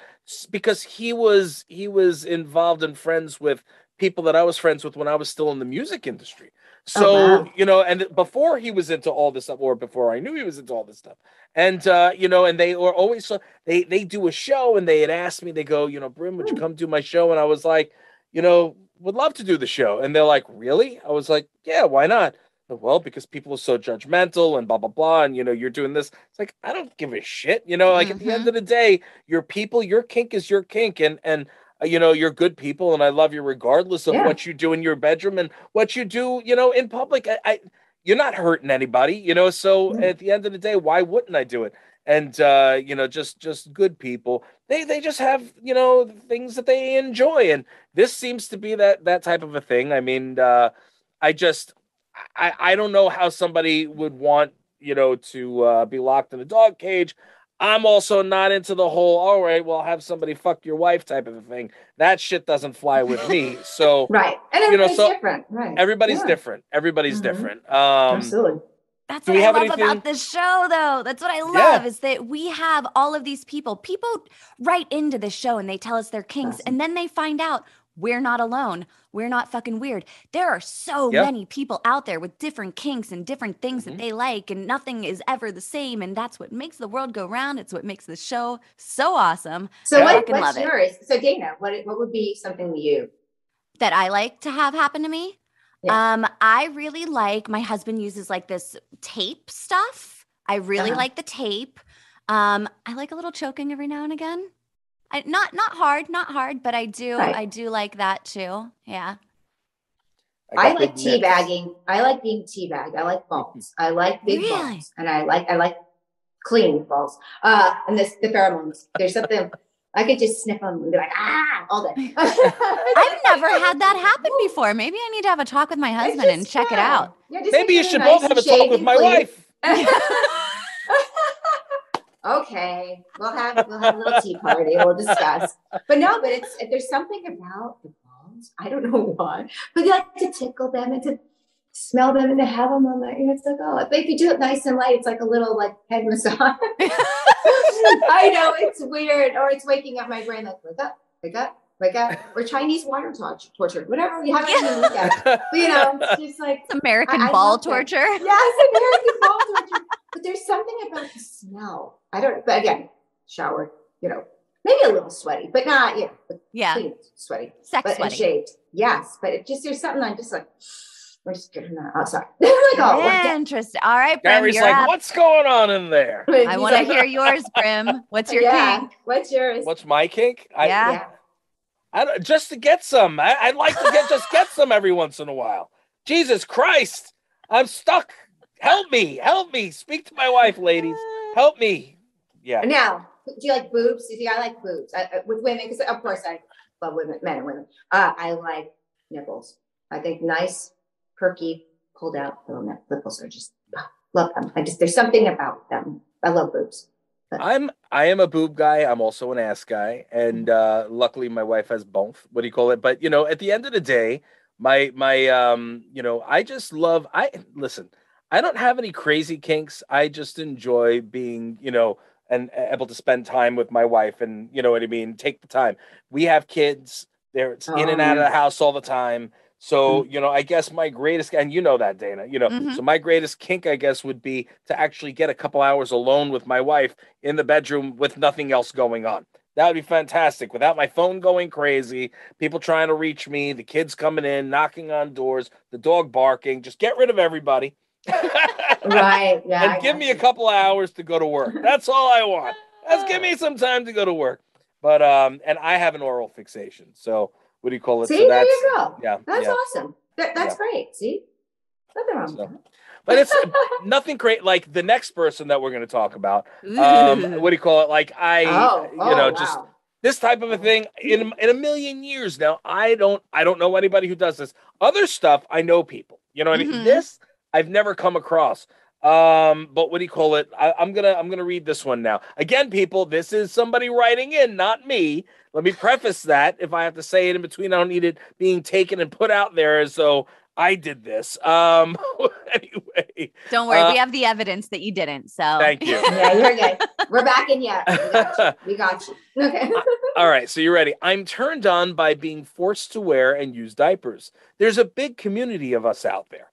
because he was involved and friends with people that I was friends with when I was still in the music industry. So, and before he was into all this stuff, or before I knew he was into all this stuff. And, and they were always, so they do a show, and they had asked me, they go, Brim, would you come do my show? And I was like, would love to do the show. And they're like, really? I was like, yeah, why not? Well, because people are so judgmental and blah, blah, blah. And, you're doing this. It's like, I don't give a shit. At the end of the day, your people, your kink is your kink. And you're good people. And I love you regardless of what you do in your bedroom and what you do, in public. You're not hurting anybody, So at the end of the day, why wouldn't I do it? And, just good people. They just have, things that they enjoy. And this seems to be that type of a thing. I mean, I don't know how somebody would want, to be locked in a dog cage. I'm also not into the whole, all right, well, have somebody fuck your wife type of a thing. That shit doesn't fly with me. So, right. And everybody's different. Right. Everybody's different. Absolutely. That's what I love about this show, though. That's what I love is that we have all of these people. People write into this show, and they tell us their kinks, awesome. And then they find out, we're not alone. We're not fucking weird. There are so many people out there with different kinks and different things that they like, and nothing is ever the same. And that's what makes the world go round. It's what makes the show so awesome. So what's yours? So Dayna, what would be something to you that I like to have happen to me? Yeah. I really like, my husband uses this tape stuff. I really like the tape. I like a little choking every now and again. Not hard, but I do. Right. I do like that too. Yeah. I like teabagging. I like being teabagged. I like balls. I like big balls, and I like clean balls. And the pheromones. There's something I could just sniff them and be like, ah, all day. I've never had that happen before. Maybe I need to have a talk with my husband and check it out. Yeah, maybe you should both have a talk with my wife. Okay, we'll have a little tea party. We'll discuss. But there's something about the balls. I don't know why, but you like to tickle them. smell them and have them on my ear. It's like, oh, but if you do it nice and light, it's like a little like head massage. I know it's weird. Or it's waking up my brain like, wake up, wake up, wake up. Or Chinese water torture, whatever we haven't even looked at. But, you know, it's just like American ball torture. Yes, American ball torture. But there's something about the smell. I don't, but again, showered, you know, maybe a little sweaty, but not, you know, yeah, clean, sweaty, sex but sweaty. Shaved. Yes, but it just, there's something I'm just like, we're just getting that outside. Like, oh, interesting. All right, Brim, Gary's like, up. What's going on in there? I want to hear yours, Brim. What's your kink? What's yours? What's my kink? I don't, just to get some. I'd like to get some every once in a while. Jesus Christ, I'm stuck. Help me. Speak to my wife, ladies. Help me. Yeah. Now, do you like boobs? You see, I like boobs with women because, of course, I love women, men and women. I like nipples. I think nice, perky, pulled out little nipples are just, love them. I just, there's something about them. I love boobs. But I am a boob guy. I'm also an ass guy, and luckily my wife has both. What do you call it? But you know, at the end of the day, my you know, I just love. I don't have any crazy kinks. I just enjoy being, you know, and able to spend time with my wife, and you know what I mean. Take the time. We have kids. They're in and out of the house all the time. So, you know, I guess my greatest, and you know that, Dayna, you know, so my greatest kink, I guess, would be to actually get a couple hours alone with my wife in the bedroom with nothing else going on. That would be fantastic without my phone going crazy, people trying to reach me, the kids coming in, knocking on doors, the dog barking, just get rid of everybody. Right. Yeah, and give me a couple hours to go to work. That's all I want. Just give me some time to go to work. But, and I have an oral fixation, so. What do you call it? See, so there you go. Yeah, that's awesome. That's great. See, nothing wrong with that. But it's nothing great. Like the next person that we're going to talk about, what do you call it? Like just this type of a thing in a million years now. I don't know anybody who does this. Other stuff, I know people. You know what I mean? This I've never come across. But what do you call it? I'm gonna read this one now. Again, people, this is somebody writing in, not me. Let me preface that. If I have to say it in between, I don't need it being taken and put out there as though I did this. Anyway. Don't worry, we have the evidence that you didn't. So thank you. Yeah, you're good. We're back in yet. We got you. Okay. All right, so you're ready. I'm turned on by being forced to wear and use diapers. There's a big community of us out there.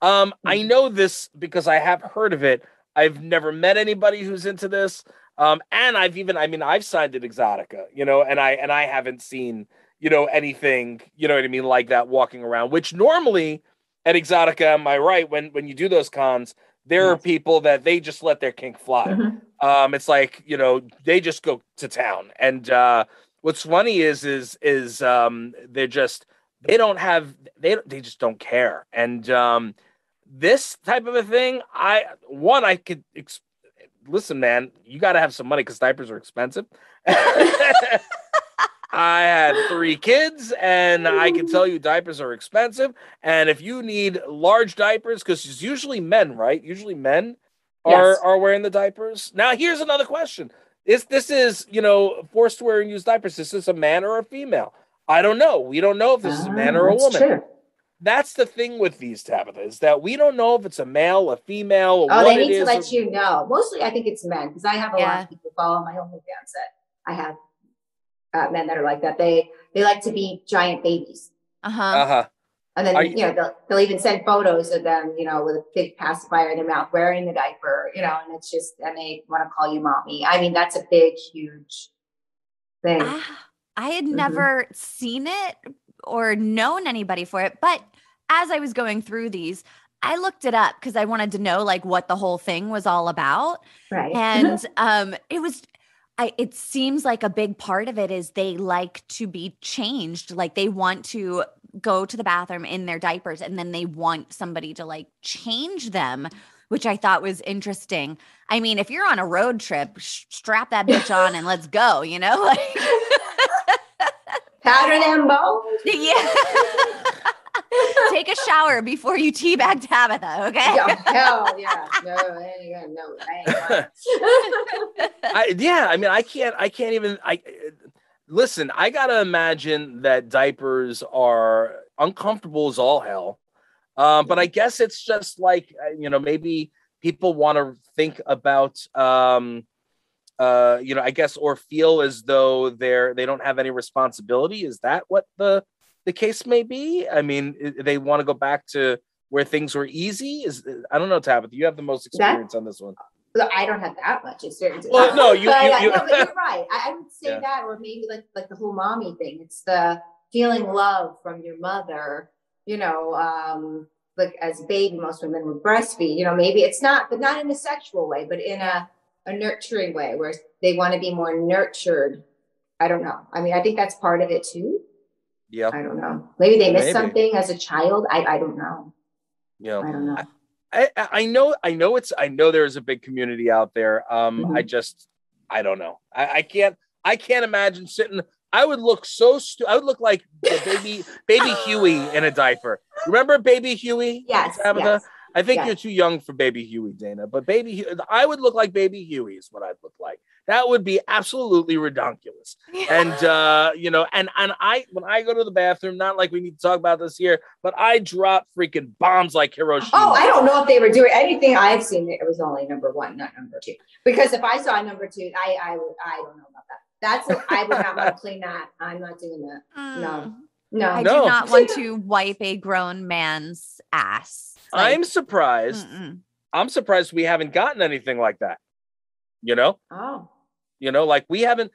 I know this because I have heard of it. I've never met anybody who's into this. And I've signed at Exotica, you know, and I haven't seen, you know, anything, you know what I mean? Like that walking around, which normally at Exotica, am I right? When you do those cons, there are people that they just let their kink fly. It's like, you know, they just go to town. And, what's funny is they're just, they just don't care. And, this type of a thing, listen, man, you got to have some money because diapers are expensive. I had 3 kids and I can tell you diapers are expensive. And if you need large diapers, because it's usually men, right? Usually men are wearing the diapers. Now, here's another question. This is, you know, forced to wear and use diapers. Is this a man or a female? I don't know. We don't know if this is a man or a woman. True. That's the thing with these, Tabitha, is that we don't know if it's a male, a female, or what it is. Oh, they need to let you know. Mostly, I think it's men, because I have a lot of people follow my OnlyFans that I have men that are like that. They like to be giant babies. And then, you know, they'll even send photos of them, you know, with a big pacifier in their mouth, wearing the diaper, you know, and it's just, and they want to call you mommy. I mean, that's a big, huge thing. I had never seen it or known anybody for it. But as I was going through these, I looked it up because I wanted to know like what the whole thing was all about. Right. And it seems like a big part of it is they like to be changed. Like they want to go to the bathroom in their diapers and then they want somebody to like change them, which I thought was interesting. I mean, if you're on a road trip, strap that bitch on and let's go, you know? Like powder them both. Yeah. Take a shower before you teabag Tabitha, okay? Hell yeah. No, I ain't gonna know. Listen, I gotta imagine that diapers are uncomfortable as all hell. But I guess it's just like, you know, maybe people want to think about, you know, I guess, or feel as though they don't have any responsibility. Is that what the case may be? I mean, they want to go back to where things were easy. I don't know, Tabitha, you have the most experience on this one. Look, I don't have that much experience. Well, no, but you're right. I would say that, or maybe like the whole mommy thing. It's the feeling love from your mother, you know, like as a baby, most women would breastfeed, you know, maybe it's not, but not in a sexual way, but in a nurturing way where they want to be more nurtured. I don't know. I mean, I think that's part of it too. Yeah. I don't know. Maybe they missed something as a child. I don't know. Yeah. I don't know. I know there's a big community out there. Mm-hmm. I don't know. I can't imagine sitting. I would look so stupid. I would look like baby Huey in a diaper. Remember baby Huey? Yes. Tabitha? Yes. I think you're too young for baby Huey, Dayna, but I would look like baby Huey is what I'd look like. That would be absolutely redonkulous. Yeah. And, you know, and when I go to the bathroom, not like we need to talk about this here, but I drop freaking bombs like Hiroshima. Oh, I don't know if they were doing anything. I've seen it. It was only number one, not number two, because if I saw number two, I don't know about that. I would not want to clean that. I'm not doing that. No. I do not want to wipe a grown man's ass. Like, I'm surprised. Mm-mm. I'm surprised we haven't gotten anything like that. You know? Oh. You know, like we haven't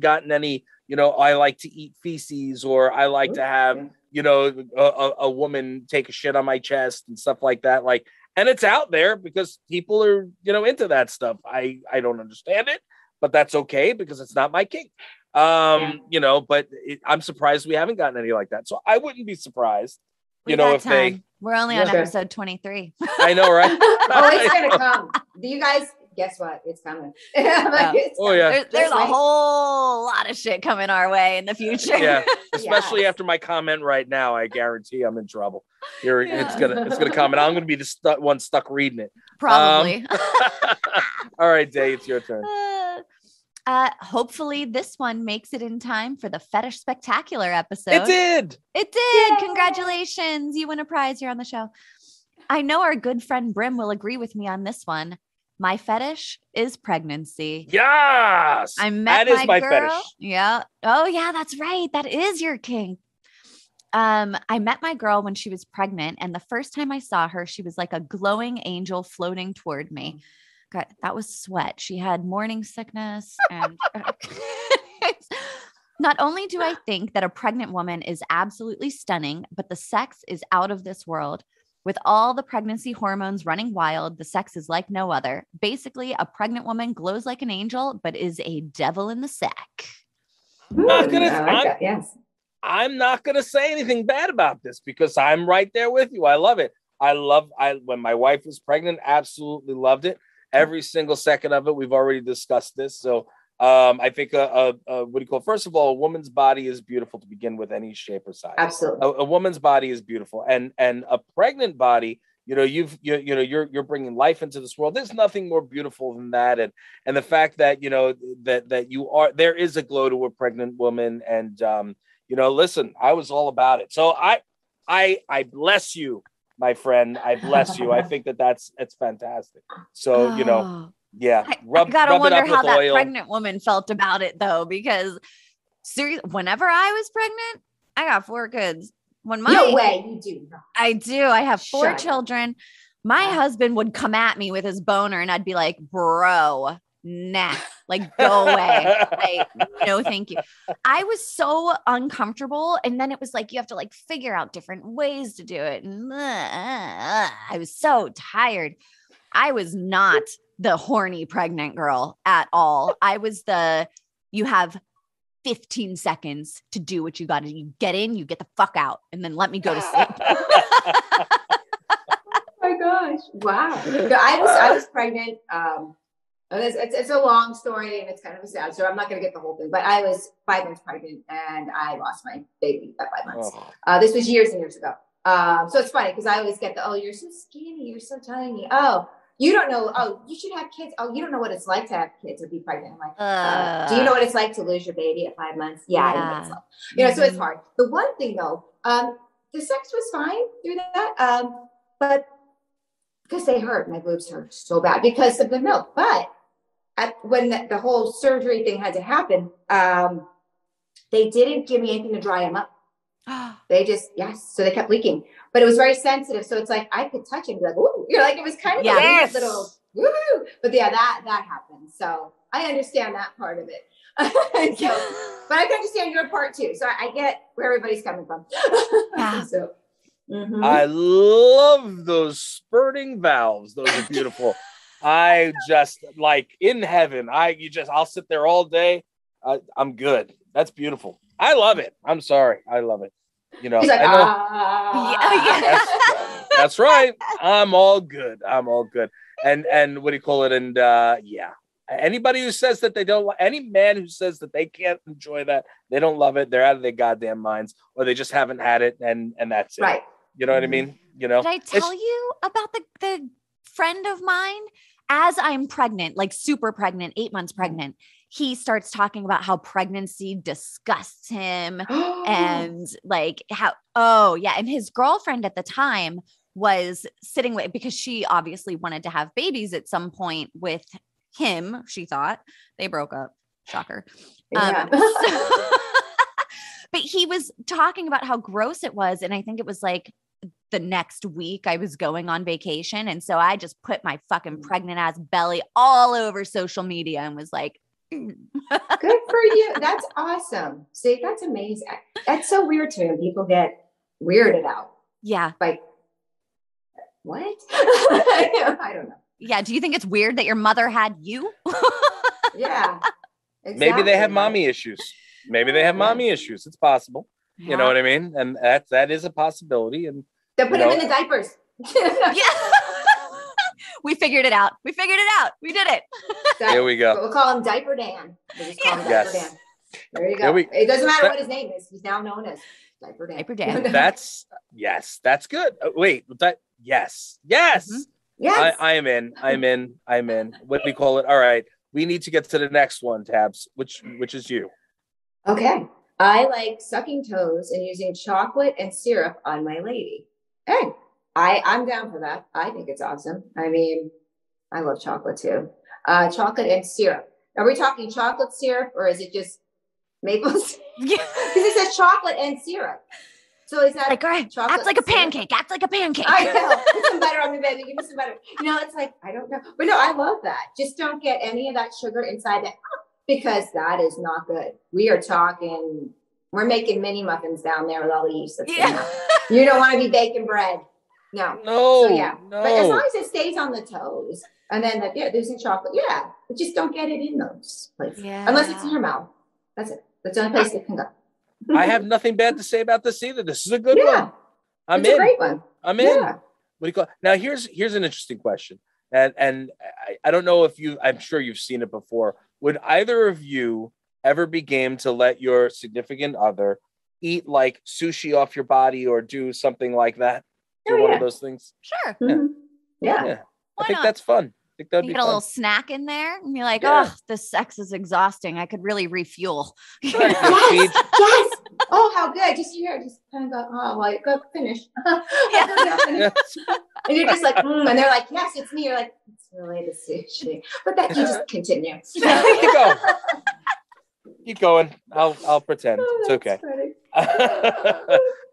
gotten any, you know, I like to eat feces, or I like to have, you know, a woman take a shit on my chest and stuff like that. Like, and it's out there because people are, you know, into that stuff. I don't understand it, but that's okay because it's not my kink. You know, but I'm surprised we haven't gotten any like that. So I wouldn't be surprised. We're only on episode 23. I know, right? Oh, it's gonna come. Do you guys guess what? It's coming. There's a whole lot of shit coming our way in the future. Yeah, especially after my comment right now, I guarantee I'm in trouble. It's gonna come, and I'm gonna be the one stuck reading it. Probably. All right, Day, it's your turn. Hopefully this one makes it in time for the Fetish Spectacular episode. It did. Yay. Congratulations. You win a prize. You're on the show. I know our good friend Brim will agree with me on this one. My fetish is pregnancy. Yes. That is my girl. Yeah. Oh yeah, that's right. That is your kink. I met my girl when she was pregnant, and the first time I saw her, she was like a glowing angel floating toward me. God, that was sweat. She had morning sickness. And not only do I think that a pregnant woman is absolutely stunning, but the sex is out of this world. With all the pregnancy hormones running wild, the sex is like no other. Basically, a pregnant woman glows like an angel, but is a devil in the sack. I'm not going to say anything bad about this because I'm right there with you. I love it. When my wife was pregnant, absolutely loved it. Every single second of it. We've already discussed this. So I think, first of all, a woman's body is beautiful to begin with, any shape or size. Absolutely. A woman's body is beautiful. And a pregnant body, you know, you're bringing life into this world. There's nothing more beautiful than that. And the fact that, you know, that you are, there is a glow to a pregnant woman. And, you know, listen, I was all about it. So I bless you. My friend, I bless you. I think that's fantastic. So, you know, yeah. I gotta wonder how that pregnant woman felt about it though, because seriously, whenever I was pregnant, I got 4 kids. I do. I have 4 children. My husband would come at me with his boner, and I'd be like, bro, nah, like go away. Like, no, thank you. I was so uncomfortable. And then it was like, you have to like figure out different ways to do it. And I was so tired. I was not the horny pregnant girl at all. I was you have 15 seconds to do what you got to do. You get in, you get the fuck out, and then let me go to sleep. Oh my gosh. Wow. I was pregnant. It's a long story, and it's kind of a sad story. I'm not going to get the whole thing, but I was 5 months pregnant, and I lost my baby at 5 months. Oh. This was years and years ago. So it's funny because I always get the, oh, you're so skinny. You're so tiny. Oh, you don't know. Oh, you should have kids. Oh, you don't know what it's like to have kids or be pregnant. I'm like, do you know what it's like to lose your baby at 5 months? Yeah. I don't think so. You know, so it's hard. The one thing though, the sex was fine through that. But because they hurt, my boobs hurt so bad because of the milk. But when the whole surgery thing had to happen, they didn't give me anything to dry them up. They just, yes. So they kept leaking, but it was very sensitive. So it's like, I could touch it and be like, ooh, you're like, it was kind of a little, woo-hoo. But yeah, that happened. So I understand that part of it. So, but I can understand your part too. So I get where everybody's coming from. Yeah. So, I love those spurting valves. Those are beautiful. I just like in heaven. I'll sit there all day. I'm good. That's beautiful. I love it. I'm sorry. I love it. You know, like, that's right. I'm all good. I'm all good. And what do you call it? And yeah, anybody who says that they don't, any man who says that they can't enjoy that, they don't love it. They're out of their goddamn minds, or they just haven't had it. And that's it. Right. You know what I mean? You know, did I tell you about the friend of mine? As I'm pregnant, like super pregnant, 8 months pregnant, he starts talking about how pregnancy disgusts him and like how, and his girlfriend at the time was sitting with, because she obviously wanted to have babies at some point with him. She thought they broke up. Shocker. Yeah. But he was talking about how gross it was. And I think it was like, the next week I was going on vacation. And so I just put my fucking pregnant ass belly all over social media and was like, good for you. That's awesome. See, that's amazing. That's so weird to me when people get weirded out. Yeah. Like what? I don't know. Yeah. Do you think it's weird that your mother had you? Yeah. Exactly. Maybe they have mommy issues. Maybe they have mommy issues. It's possible. Yeah. You know what I mean? And that is a possibility. And they'll put him in the diapers. We figured it out. We figured it out. We did it. There we go. We'll call him Diaper Dan. We'll just call him Diaper Dan. There you go. It doesn't matter what his name is. He's now known as Diaper Dan. Diaper Dan. That's good. Wait. Yes. Mm-hmm. Yes. I'm in. What do we call it? All right. We need to get to the next one, Tabs, which is you. Okay. I like sucking toes and using chocolate and syrup on my lady. Hey, I'm down for that. I think it's awesome. I mean, I love chocolate too. Chocolate and syrup. Are we talking chocolate syrup or is it just maple syrup? Because it says chocolate and syrup. So is that like, chocolate? That's like a pancake. That's like a pancake. I know. Put some butter on the baby. Give me some butter. You know, it's like, I don't know. But no, I love that. Just don't get any of that sugar inside that. Because that is not good. We are talking, we're making mini muffins down there with all the yeast. You don't want to be baking bread. No. So, no. But as long as it stays on the toes and then there's some chocolate. Yeah. But just don't get it in those places. Yeah. Unless it's in your mouth. That's it. That's the only place it can go. I have nothing bad to say about this either. This is a good one. It's a great one. I'm in. Yeah. What do you call it? Now here's an interesting question. And I don't know if I'm sure you've seen it before. Would either of you ever be game to let your significant other eat like sushi off your body or do something like that? Do one of those things? Sure. Yeah. Mm-hmm. Yeah. I think that's fun. I think that'd be fun. A little snack in there and be like, oh, this sex is exhausting. I could really refuel. Right. Yes. Oh, how good. Just just kind of go, oh, well, go finish. And you're just like, and they're like, yes, it's me. You're like, it's really the sushi. But that you just continue. Keep going. I'll pretend. It's okay.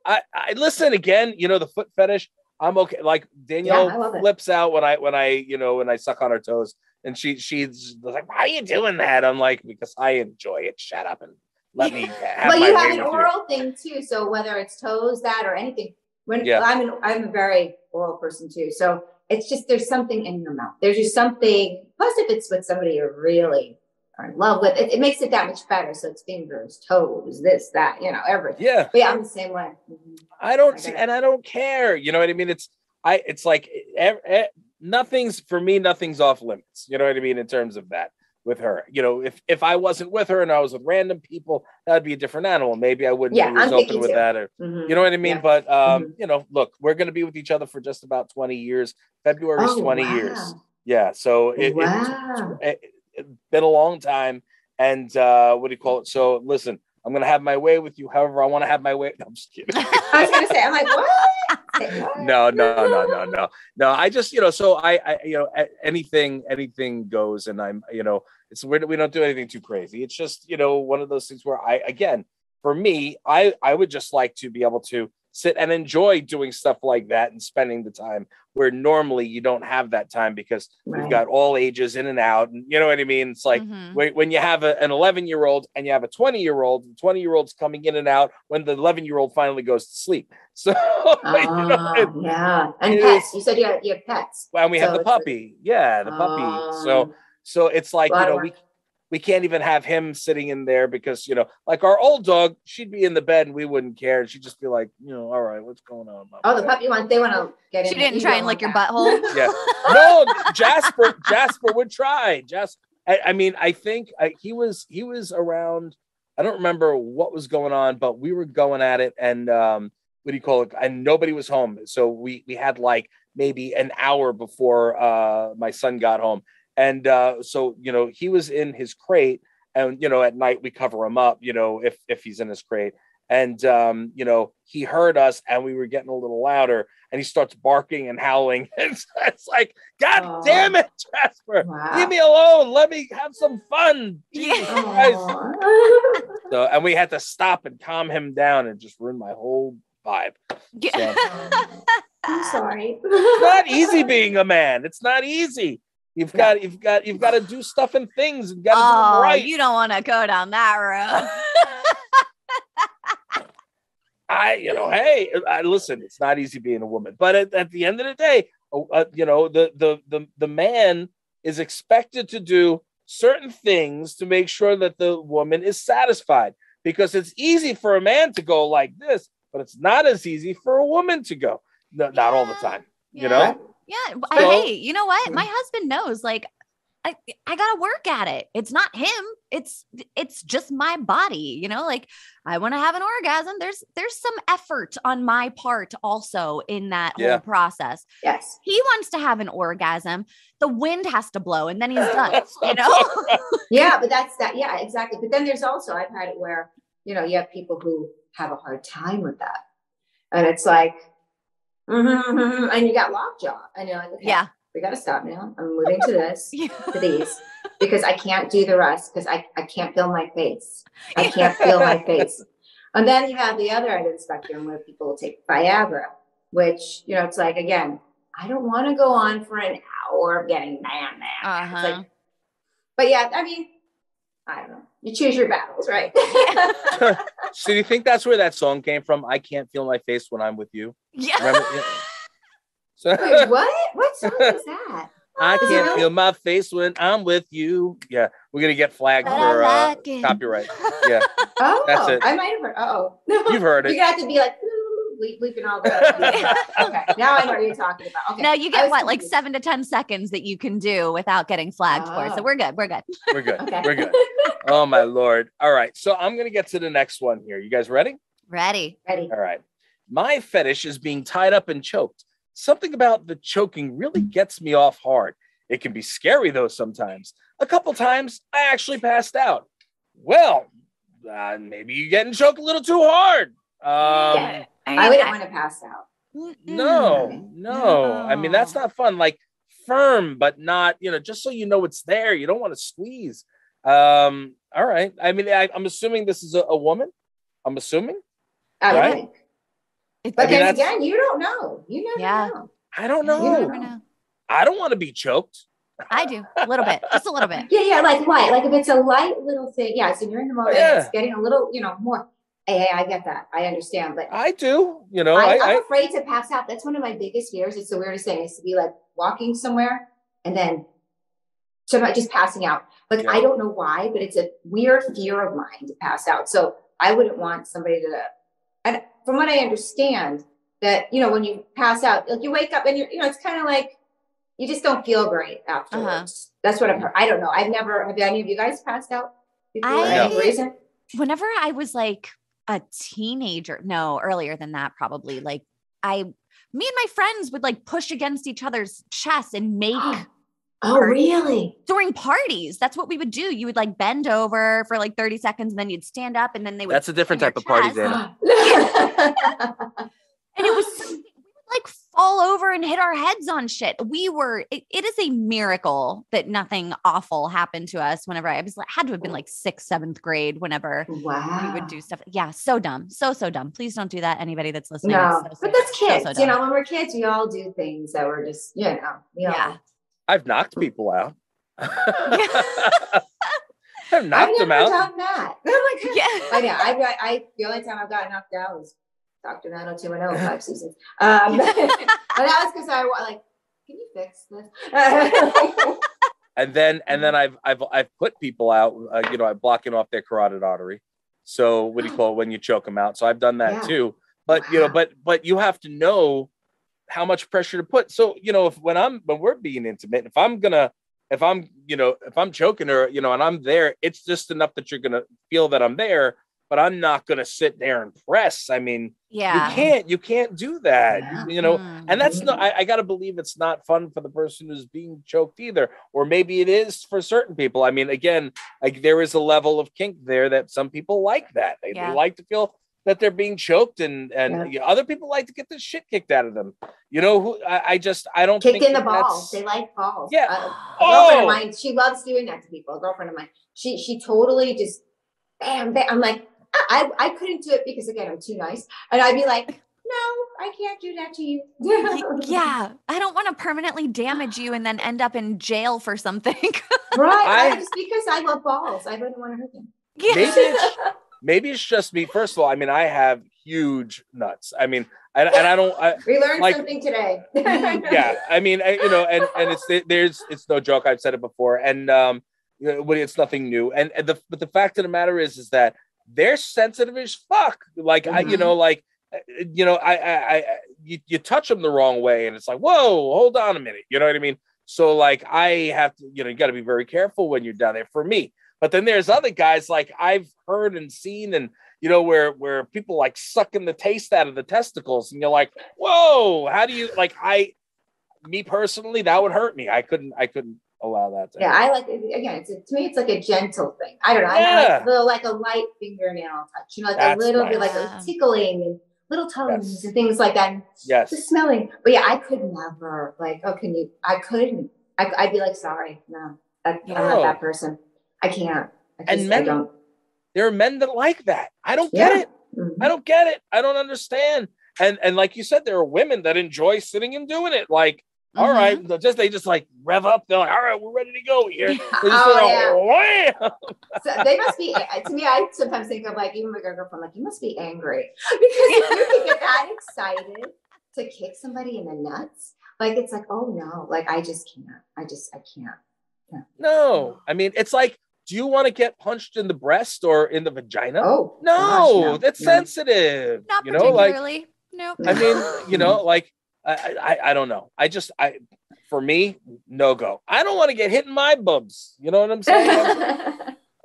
I listen again, you know, the foot fetish. I'm okay. Like Danielle flips out when I suck on her toes and she's like, why are you doing that? I'm like, because I enjoy it. Shut up and let me have Well, you have an oral thing too. So whether it's toes, that or anything, I'm a very oral person too. So it's just, there's something in your mouth. There's just something. Plus if it's with somebody you really are in love with, it makes it that much better. So it's fingers, toes, this, that, you know, everything. Yeah. But yeah, I'm the same way. I don't see, and I don't care. You know what I mean? It's like nothing's for me, nothing's off limits. You know what I mean? In terms of that. With her, you know, if I wasn't with her and I was with random people, that'd be a different animal. Maybe I wouldn't be as open with that, or you know what I mean. Yeah. But you know, look, we're going to be with each other for just about 20 years. February's 20 years. Yeah, so it's been a long time. And what do you call it? So listen, I'm going to have my way with you. However, I want to have my way. No, I'm just kidding. I was going to say, I'm like, what? No. I just, so I you know, anything goes, and I'm, it's weird that we don't do anything too crazy. It's just, one of those things where I would just like to be able to sit and enjoy doing stuff like that and spending the time where normally you don't have that time, because right. We've got all ages in and out. And you know what I mean? It's like when you have an 11-year-old and you have a 20-year-old, the 20-year-old's coming in and out when the 11-year-old finally goes to sleep. So, And pets. You said you have pets. Well, and we have the puppy. The puppy. So it's like, we can't even have him sitting in there because, like our old dog, she'd be in the bed and we wouldn't care. And she'd just be like, all right, what's going on? The puppy one, they want to get in. She didn't try and lick your butthole? Yeah. No, Jasper would try. He was around, I don't remember what was going on, but we were going at it and and nobody was home. So we had like maybe an hour before my son got home. And so he was in his crate, and at night we cover him up, if he's in his crate. And he heard us, and we were getting a little louder, and he starts barking and howling. And so it's like, God damn it, Jasper! Wow. Leave me alone. Let me have some fun. Jesus Christ. So, and we had to stop and calm him down, and just ruin my whole vibe. Yeah. So, I'm sorry. It's not easy being a man. It's not easy. You've got to do stuff and things. And got to do them right. You don't want to go down that road. Listen, it's not easy being a woman, but at the end of the day, the man is expected to do certain things to make sure that the woman is satisfied, because it's easy for a man to go like this, but it's not as easy for a woman to go. No, not all the time, you know. Yeah. Hey, you know what? My husband knows, like, I got to work at it. It's not him. It's just my body, like I want to have an orgasm. There's some effort on my part also in that whole process. Yes. He wants to have an orgasm. The wind has to blow and then he's done, Yeah, but that's that. Yeah, exactly. But then there's also, I've had it where, you have people who have a hard time with that. And it's like, and you got lockjaw, and you're like, okay, we got to stop now. I'm moving to this, to these, because I can't do the rest, because I can't feel my face. I can't feel my face. And then you have the other end of the spectrum where people will take Viagra, which, it's like, again, I don't want to go on for an hour of getting mad. It's like, but yeah, I mean, I don't know. You choose your battles, right? So do you think that's where that song came from? I can't feel my face when I'm with you. Yeah. Remember, so, wait, what? What song is that? I can't feel my face when I'm with you. Yeah, we're gonna get flagged for copyright. Yeah. Oh, that's it. I might have heard. You've heard it. You have to be like leaping all the. Okay, now I know what you're talking about. Okay. Now you get what, like 7 to 10 seconds that you can do without getting flagged for. So we're good. Okay. We're good. Oh my Lord. All right. So I'm gonna get to the next one here. You guys ready? Ready. All right. My fetish is being tied up and choked. Something about the choking really gets me off hard. It can be scary, though, sometimes. A couple times, I actually passed out. Well, maybe you're getting choked a little too hard. I wouldn't want to pass out. No. I mean, that's not fun. Like, firm, but not, just so you know it's there. You don't want to squeeze. All right. I mean, I'm assuming this is a woman. I'm assuming. Right? But then again, you don't know. You never know. I don't know. You never know. I don't want to be choked. I do. A little bit. Just a little bit. Yeah. Like what? Like if it's a light little thing. Yeah. So you're in the moment. Yeah. It's getting a little, more. Hey, I get that. I understand. But I do. I'm afraid to pass out. That's one of my biggest fears. It's the weirdest thing is to be like walking somewhere and then somebody just passing out. Like, I don't know why, but it's a weird fear of mine to pass out. So I wouldn't want somebody to. And from what I understand, that, when you pass out, like you wake up and you're, it's kind of like, you just don't feel great afterwards. That's what I've heard. I don't know. Have any of you guys passed out before for any reason? Whenever I was like a teenager, no, earlier than that, probably, like me and my friends would like push against each other's chests and make Oh, really? During parties. That's what we would do. You would like bend over for like 30 seconds and then you'd stand up and then they would. That's a different type of party, Dayna. And it was something we would like fall over and hit our heads on shit. It is a miracle that nothing awful happened to us whenever I was had to have been like 6th, 7th grade whenever we would do stuff. Yeah. So dumb. So dumb. Please don't do that. Anybody that's listening. No, but that's kids, so when we're kids, we all do things that were just, yeah. I've knocked people out. I've knocked them out. I've never done that. Oh my God. Yeah. I know. The only time I've gotten knocked out was Dr. 90210 5 seasons. But that was because I was like, can you fix this? and then I've put people out. I'm blocking off their carotid artery. So what do you call it when you choke them out? So I've done that too. But but you have to know how much pressure to put. So, when we're being intimate, if I'm choking her, and I'm there, it's just enough that you're going to feel that I'm there, but I'm not going to sit there and press. I mean, you can't do that, and that's not, I got to believe it's not fun for the person who's being choked either. Or maybe it is for certain people. I mean, again, like there is a level of kink there that some people like that. They like to feel that they're being choked and other people like to get the shit kicked out of them. I don't think in the balls. They like balls. Yeah. A girlfriend of mine, she loves doing that to people. A girlfriend of mine, she totally just bam. I'm like, I couldn't do it because again, I'm too nice. And I'd be like, no, I can't do that to you. Yeah. I don't want to permanently damage you and then end up in jail for something. Right. Just because I love balls. I wouldn't want to hurt them. Yeah. Maybe it's just me. First of all, I mean, I have huge nuts. I mean, and I don't. We learned something today. Yeah, I mean, and it's no joke. I've said it before, and it's nothing new. But the fact of the matter is that they're sensitive as fuck. Like you touch them the wrong way, and it's like, whoa, hold on a minute. You know what I mean? So like, I have to, you got to be very careful when you're down there. For me. But then there's other guys like I've heard and seen and, where people like sucking the taste out of the testicles and you're like, whoa, how do you me personally, that would hurt me. I couldn't allow that. Yeah. Happen. I like it. Again, to me, it's like a gentle thing. I don't know. Yeah. I like a light fingernail touch, that's a little bit like a tickling and little tones and things like that. And just smelling. But yeah, I could never I'd be like, sorry, no, I'm not that person. I can't. There are men that like that. I don't get it. Mm-hmm. I don't get it. I don't understand. And like you said, there are women that enjoy sitting and doing it. Like, all right, they just like rev up. They're like, all right, we're ready to go here. So they must be. To me, I sometimes think of like even my girlfriend, like you must be angry because if you can get that excited to kick somebody in the nuts, like it's like, oh no, like I just can't. Yeah. No, I mean it's like. Do you want to get punched in the breast or in the vagina? Oh, no, gosh, no. That's sensitive. Not particularly. Like, no. I mean, I don't know. For me, no go. I don't want to get hit in my bubs. You know what I'm saying?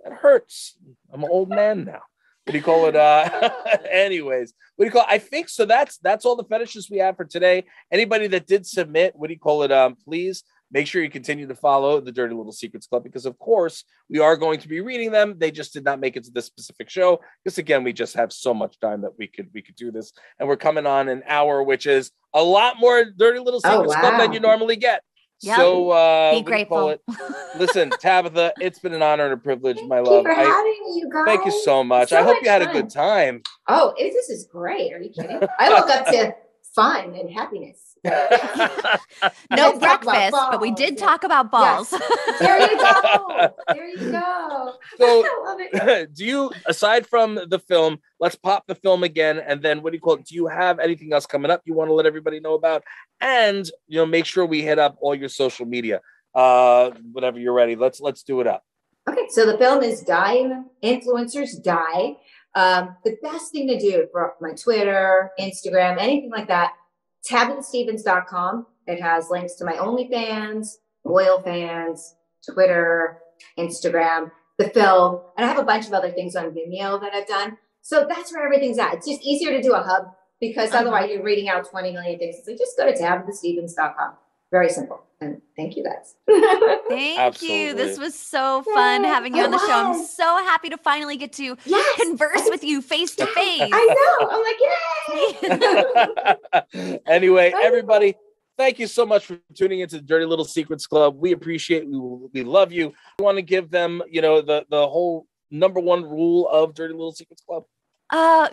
It hurts. I'm an old man now. What do you call it? Anyways, what do you call it? I think so. That's all the fetishes we have for today. Anybody that did submit, what do you call it? Please. Make sure you continue to follow the Dirty Little Secrets Club because, of course, we are going to be reading them. They just did not make it to this specific show because, again, we just have so much time that we could do this. And we're coming on an hour, which is a lot more Dirty Little Secrets Club than you normally get. Yep. So be grateful. Listen, Tabitha, it's been an honor and a privilege, my love. Thank you for having me, you guys. Thank you so much. I hope you had a good time. Oh, this is great. Are you kidding? I look up to fun and happiness. No breakfast, but we did talk about balls. Yes. There you go. So, I love it. Do you, aside from the film, let's pop the film again, and then what do you call it? Do you have anything else coming up you want to let everybody know about? And make sure we hit up all your social media. Whenever you're ready, let's do it up. Okay, so the film is Die, Influencers, Die. The best thing to do for my Twitter, Instagram, anything like that, TabithaStevens.com. It has links to my OnlyFans, OilFans, Twitter, Instagram, the film. And I have a bunch of other things on Vimeo that I've done. So that's where everything's at. It's just easier to do a hub because otherwise you're reading out 20 million things. So just go to TabithaStevens.com. Very simple. And thank you guys. Thank you. This was so fun having you on the show. I'm so happy to finally get to converse with you face to face. I know. I'm like, yay. Anyway, everybody, thank you so much for tuning into the Dirty Little Secrets Club. We appreciate it. We love you. I want to give them, you know, the whole number one rule of Dirty Little Secrets Club.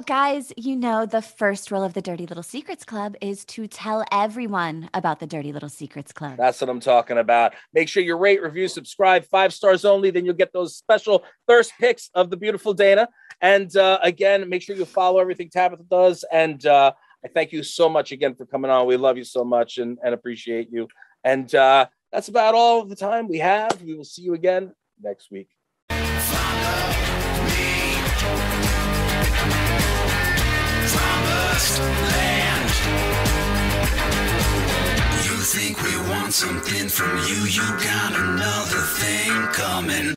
Guys, you know, the first rule of the Dirty Little Secrets Club is to tell everyone about the Dirty Little Secrets Club. That's what I'm talking about. Make sure you rate, review, subscribe, 5 stars only. Then you'll get those special thirst picks of the beautiful Dayna. And again, make sure you follow everything Tabitha does. And I thank you so much again for coming on. We love you so much and appreciate you. And that's about all the time we have. We will see you again next week. Land. You think we want something from you, you got another thing coming.